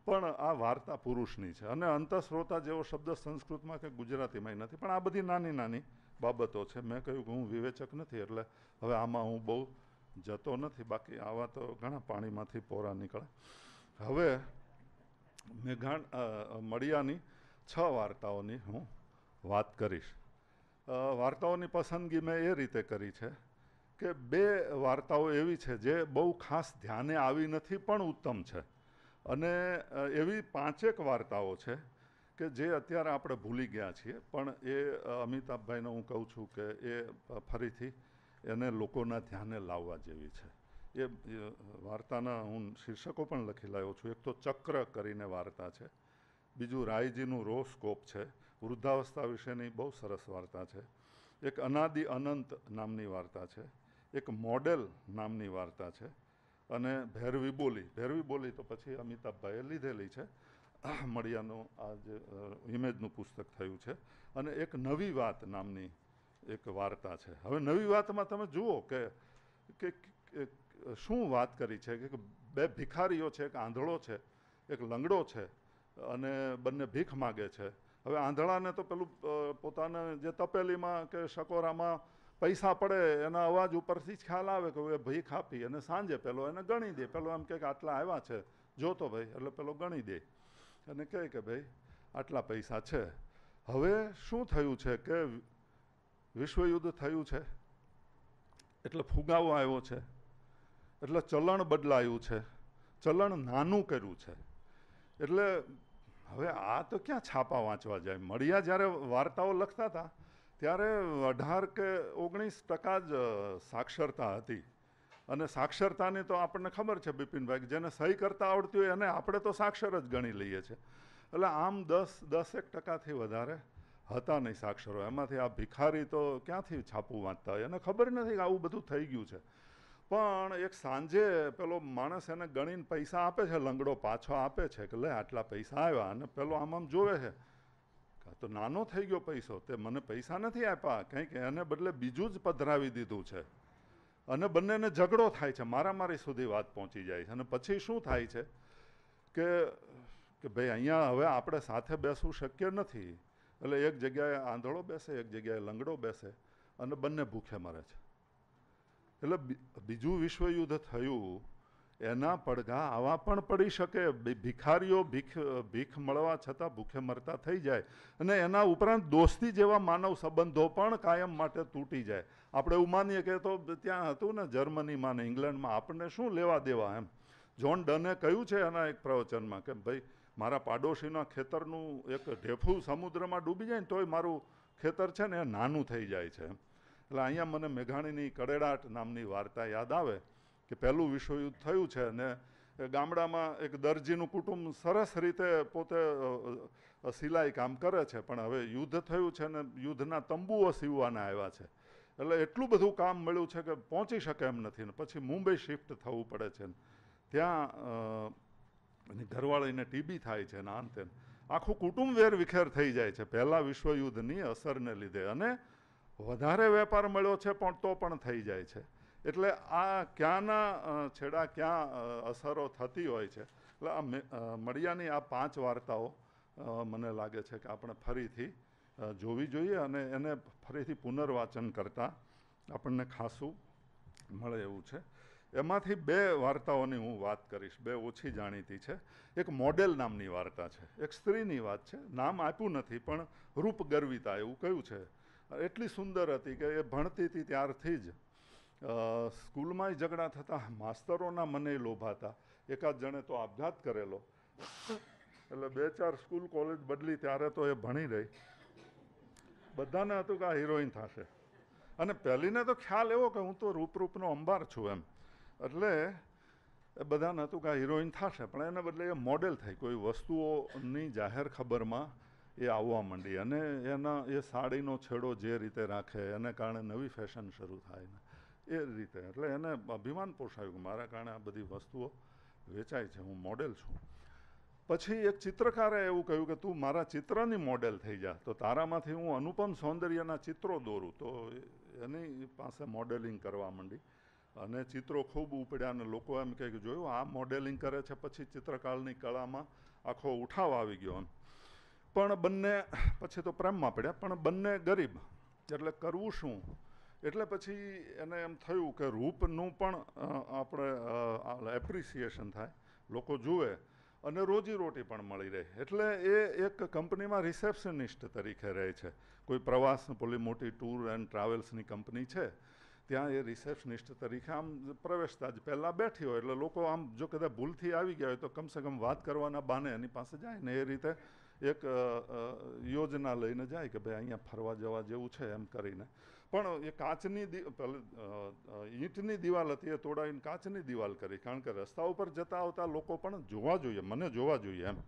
પણ આ વાર્તા પુરુષની છે અને અંતઃસ્ત્રોતા જેવો શબ્દ સંસ્કૃતમાં કે ગુજરાતીમાં નથી. પણ આ બધી નાની નાની બાબતો છે. મેં કહ્યું કે હું વિવેચક નથી એટલે હવે આમાં હું બહુ જતો નથી. બાકી આવા તો ઘણા પાણીમાંથી પોરા નીકળે. હવે મડિયાની 6 વાર્તાઓની હું વાત કરીશ. વાર્તાઓની પસંદગી મેં એ રીતે કરી છે કે બે વાર્તાઓ એવી છે જે બહુ ખાસ ધ્યાને આવી નથી પણ ઉત્તમ છે. અને એવી 5-એક વાર્તાઓ છે કે જે અત્યારે આપણે ભૂલી ગયા છીએ પણ એ અમિતાભભાઈને હું કહું છું કે એ ફરીથી એને લોકોના ધ્યાને લાવવા જેવી છે. એ વાર્તાના હું શીર્ષકો પણ લખી લાવ્યો છું. એક તો ચક્ર કરીને વાર્તા છે. બીજું રાયજીનું રોસ્કોપ છે. વૃદ્ધાવસ્થા વિશેની બહુ સરસ વાર્તા છે. એક અનાદિ અનંત નામની વાર્તા છે. એક મોડેલ નામની વાર્તા છે. અને ભેરવી બોલી તો પછી અમિતાભભાઈએ લીધેલી છે. મડિયાનું આ જે ઇમેજનું પુસ્તક થયું છે. અને એક નવી વાત નામની એક વાર્તા છે. હવે નવી વાતમાં તમે જુઓ કે શું વાત કરી છે કે બે ભિખારીઓ છે. એક આંધળો છે એક લંગડો છે અને બંને ભીખ માગે છે. હવે આંધળાને તો પેલું પોતાને જે તપેલીમાં કે શકોરામાં પૈસા પડે એના અવાજ ઉપરથી જ ખ્યાલ આવે કે હવે ભીખ આપી અને સાંજે પેલો એને ગણી દે. પેલો એમ કહે કે આટલા આવ્યા છે જો તો ભાઈ એટલે પેલો ગણી દે અને કહે કે ભાઈ આટલા પૈસા છે. હવે શું થયું છે કે વિશ્વયુદ્ધ થયું છે એટલે ફુગાવો આવ્યો છે એટલે ચલણ બદલાયું છે. ચલણ નાનું કર્યું છે. એટલે હવે આ તો ક્યાં છાપા વાંચવા જાય. મડિયા જ્યારે વાર્તાઓ લખતા હતા ત્યારે 18 કે 19% જ સાક્ષરતા હતી. અને સાક્ષરતાની તો આપણને ખબર છે બિપિનભાઈ જેને સહી કરતાં આવડતી હોય એને આપણે તો સાક્ષર જ ગણી લઈએ છીએ. એટલે આમ 10-10% વધારે હતા નહીં સાક્ષરો. એમાંથી આ ભિખારી તો ક્યાંથી છાપું વાંચતા હોય. એને ખબર નથી કે આવું બધું થઈ ગયું છે. પણ એક સાંજે પેલો માણસ એને ગણીને પૈસા આપે છે. લંગડો પાછો આપે છે કે લે આટલા પૈસા આવ્યા. અને પેલો આમ જોવે છે તો નાનો થઈ ગયો પૈસો. તે મને પૈસા નથી આપ્યા કંઈક એને બદલે બીજું જ પધરાવી દીધું છે. અને બંનેને ઝઘડો થાય છે. મારામારી સુધી વાત પહોંચી જાય છે. અને પછી શું થાય છે કે ભાઈ અહીંયા હવે આપણે સાથે બેસવું શક્ય નથી. એટલે એક જગ્યાએ આંધળો બેસે એક જગ્યાએ લંગડો બેસે અને બંને ભૂખે મરે છે. એટલે બીજું વિશ્વયુદ્ધ થયું એના પડઘા આવા પણ પડી શકે. ભિખારીઓ ભીખ મળવા છતાં ભૂખે મરતા થઈ જાય. અને એના ઉપરાંત દોસ્તી જેવા માનવ સંબંધો પણ કાયમ માટે તૂટી જાય. આપણે એવું માનીએ કે તો ત્યાં હતું ને જર્મનીમાં ને ઇંગ્લેન્ડમાં આપણને શું લેવા દેવા. એમ જ્હોન ડને કહ્યું છે એના એક પ્રવચનમાં કે ભાઈ મારા પાડોશીના ખેતરનું એક ઢેફું સમુદ્રમાં ડૂબી જાય ને તોય મારું ખેતર છે ને એ નાનું થઈ જાય છે. એટલે અહીંયા મને મેઘાણીની કડેડાટ નામની વાર્તા યાદ આવે કે પહેલું વિશ્વયુદ્ધ થયું છે અને ગામડામાં એક દરજીનું કુટુંબ સરસ રીતે પોતે સિલાઈ કામ કરે છે. પણ હવે યુદ્ધ થયું છે અને યુદ્ધના તંબુઓ સીવવાના આવ્યા છે. એટલે એટલું બધું કામ મળ્યું છે કે પહોંચી શકે એમ નથી. ને પછી મુંબઈ શિફ્ટ થવું પડે છે. ત્યાં એની ઘરવાળીને ટીબી થાય છે ને આમ તેમ આખું કુટુંબ વેરવિખેર થઈ જાય છે પહેલાં વિશ્વયુદ્ધની અસરને લીધે. અને વધારે વેપાર મળ્યો છે પણ તો પણ થઈ જાય છે. એટલે આ ક્યાંના છેડા ક્યાં અસરો થતી હોય છે. એટલે આ મડિયાની આ 5 વાર્તાઓ મને લાગે છે કે આપણે ફરીથી જોવી જોઈએ અને એને ફરીથી પુનર્વાચન કરતાં આપણને ખાસું મળે એવું છે. એમાંથી બે વાર્તાઓની હું વાત કરીશ, બે ઓછી જાણીતી છે. એક મોડેલ નામની વાર્તા છે, એક સ્ત્રીની વાત છે, નામ આપ્યું નથી પણ રૂપ ગર્વિતા એવું કહ્યું છે. એટલી સુંદર હતી કે એ ભણતી હતી ત્યારથી જ સ્કૂલમાં ઝઘડા થતા, માસ્તરોના મને લોભાતા, એકાદ જણે તો આપઘાત કરેલો, એટલે 2-4 સ્કૂલ કોલેજ બદલી ત્યારે તો એ ભણી રહી. બધાને હતું કે આ હિરોઈન થશે, અને પહેલીને તો ખ્યાલ એવો કે હું તો રૂપરૂપનો અંબાર છું એમ, એટલે એ બધાને હતું કે આ હિરોઈન થશે, પણ એને બદલે એ મોડેલ થઈ. કોઈ વસ્તુઓની જાહેર ખબરમાં એ આવવા માંડી, અને એના એ સાડીનો છેડો જે રીતે રાખે એને કારણે નવી ફેશન શરૂ થાય ને એ રીતે, એટલે એને અભિમાન પોષાયું કે મારા કારણે આ બધી વસ્તુઓ વેચાય છે, હું મોડેલ છું. પછી એક ચિત્રકારે એવું કહ્યું કે તું મારા ચિત્રની મોડેલ થઈ જા, તો તારામાંથી હું અનુપમ સૌંદર્યના ચિત્રો દોરું, તો એની પાસે મોડેલિંગ કરવા માંડી. અને ચિત્રો ખૂબ ઉપડ્યા અને લોકો એમ કહે કે જોયું આ મોડેલિંગ કરે છે, પછી ચિત્રકારની કળામાં આખો ઉઠાવ આવી ગયો એમ. પણ બંને પછી તો પ્રેમમાં પડ્યા, પણ બંને ગરીબ, એટલે કરવું શું. એટલે પછી એને એમ થયું કે રૂપનું પણ આપણે એપ્રિસિએશન થાય, લોકો જુએ અને રોજીરોટી પણ મળી રહે. એટલે એ એક કંપનીમાં રિસેપ્શનિસ્ટ તરીકે રહે છે. કોઈ પ્રવાસ પેલી મોટી ટૂર એન્ડ ટ્રાવેલ્સની કંપની છે, ત્યાં એ રિસેપ્શનિસ્ટ તરીકે આમ પ્રવેશતા જ પહેલાં બેઠી હોય, એટલે લોકો આમ જો કદાચ ભૂલથી આવી ગયા હોય તો કમસે કમ વાત કરવાના બાને એની પાસે જાય ને, એ રીતે એક યોજના લઈને જાય કે ભાઈ અહીંયા ફરવા જવા જેવું છે એમ કરીને. પણ એ કાચની ઈંટની દિવાલ હતી, એ તોડાવીને કાચની દિવાલ કરી, કારણ કે રસ્તા ઉપર જતા આવતા લોકો પણ જોવા જોઈએ, મને જોવા જોઈએ એમ,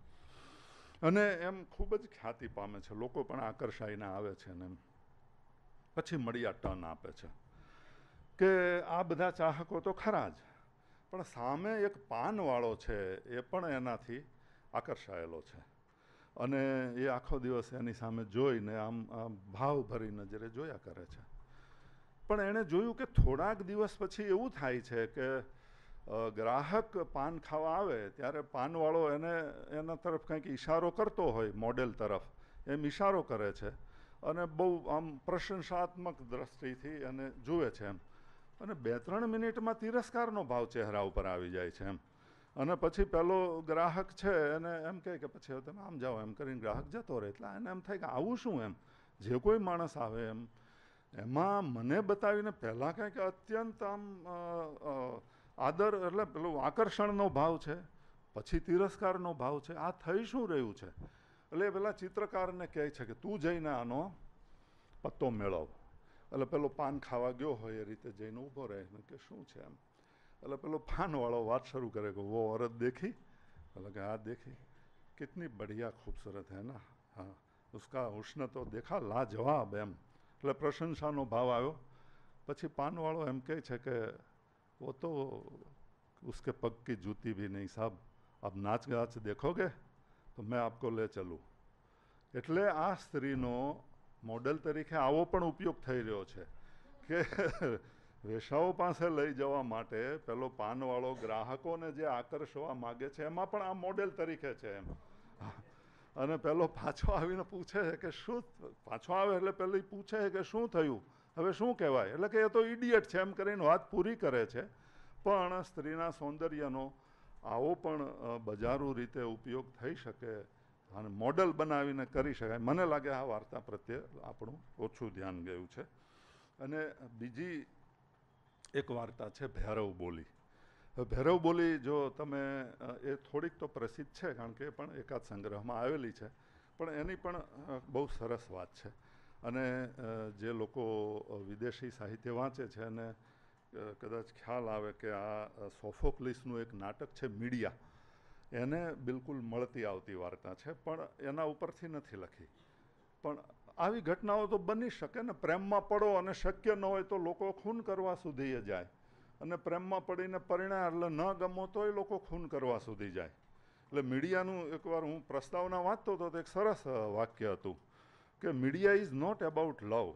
અને એમ ખૂબ જ ખ્યાતિ પામે છે, લોકો પણ આકર્ષાઈને આવે છે ને એમ. પછી મળ્યા ટર્ન આપે છે કે આ બધા ચાહકો તો ખરા જ, પણ સામે એક પાનવાળો છે એ પણ એનાથી આકર્ષાયેલો છે, અને એ આખો દિવસ એની સામે જોઈને આમ ભાવ ભરી નજરે જોયા કરે છે. પણ એણે જોયું કે થોડાક દિવસ પછી એવું થાય છે કે ગ્રાહક પાન ખાવા આવે ત્યારે પાનવાળો એના તરફ કંઈક ઇશારો કરતો હોય, મોડેલ તરફ એમ ઇશારો કરે છે, અને બહુ આમ પ્રશંસાત્મક દ્રષ્ટિથી એને જુએ છે એમ, અને 2-3 મિનિટમાં તિરસ્કારનો ભાવ ચહેરા ઉપર આવી જાય છે એમ. અને પછી પેલો ગ્રાહક છે એને એમ કહે કે પછી તમે આમ જાઓ એમ કરીને ગ્રાહક જતો રહે, એટલે એને એમ થાય કે આવું શું એમ, જે કોઈ માણસ આવે એમ એમાં મને બતાવીને પહેલાં કંઈક અત્યંત આમ આદર, એટલે પેલું આકર્ષણનો ભાવ છે, પછી તિરસ્કારનો ભાવ છે, આ થઈ શું રહ્યું છે. એટલે એ પેલા ચિત્રકારને કહે છે કે તું જઈને આનો પત્તો મેળવ. એટલે પેલો પાન ખાવા ગયો હોય એ રીતે જઈને ઊભો રહે કે શું છે એમ. એટલે પેલો પાનવાળો વાત શરૂ करे कि वो औरत देखी, मतलब कि हाँ देखी, कितनी बढ़िया खूबसूरत है ना, हाँ उसका हुस्न तो देखा लाजवाब एम, એટલે પ્રશંસાનો ભાવ આવ્યો. પછી પાનવાળો એમ કહે છે કે वो तो उसके पग की जूती भी नहीं साहब, अब नाच गाच देखोगे तो मैं आपको ले चलूँ. એટલે આ સ્ત્રીનો મોડલ તરીકે આવો પણ ઉપયોગ થઈ રહ્યો છે કે વેશાઓ પાસે લઈ જવા માટે પેલો પાનવાળો ગ્રાહકોને જે આકર્ષવા માગે છે એમાં પણ આ મોડેલ તરીકે છે એમ. અને પેલો પાછો આવીને પૂછે છે કે શું, પાછો આવે એટલે પેલી પૂછે છે કે શું થયું, હવે શું કહેવાય, એટલે કે એ તો ઇડિયટ છે એમ કરીને વાત પૂરી કરે છે. પણ સ્ત્રીના સૌંદર્યનો આવો પણ બજારૂ રીતે ઉપયોગ થઈ શકે અને મોડલ બનાવીને કરી શકાય. મને લાગે આ વાર્તા પ્રત્યે આપણું ઓછું ધ્યાન ગયું છે. અને બીજી એક વાર્તા છે ભૈરવ બોલી. ભૈરવ બોલી જો તમે, એ થોડીક તો પ્રસિદ્ધ છે કારણ કે એ પણ એકાદ સંગ્રહમાં આવેલી છે, પણ એની પણ બહુ સરસ વાત છે. અને જે લોકો વિદેશી સાહિત્ય વાંચે છે અને કદાચ ખ્યાલ આવે કે આ સોફોક્લિસનું એક નાટક છે મીડિયા, એને બિલકુલ મળતી આવતી વાર્તા છે, પણ એના ઉપરથી નથી લખી. પણ આવી ઘટનાઓ તો બની શકે ને, પ્રેમમાં પડો અને શક્ય ન હોય તો લોકો ખૂન કરવા સુધી એ જાય, અને પ્રેમમાં પડીને પરિણામ એટલે ન ગમો તો એ લોકો ખૂન કરવા સુધી જાય. એટલે મીડિયાનું એકવાર હું પ્રસ્તાવના વાંચતો હતો તો એક સરસ વાક્ય હતું કે media is not about love,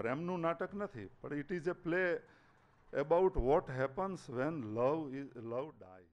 પ્રેમનું નાટક નથી, પણ it is a play about what happens when love dye.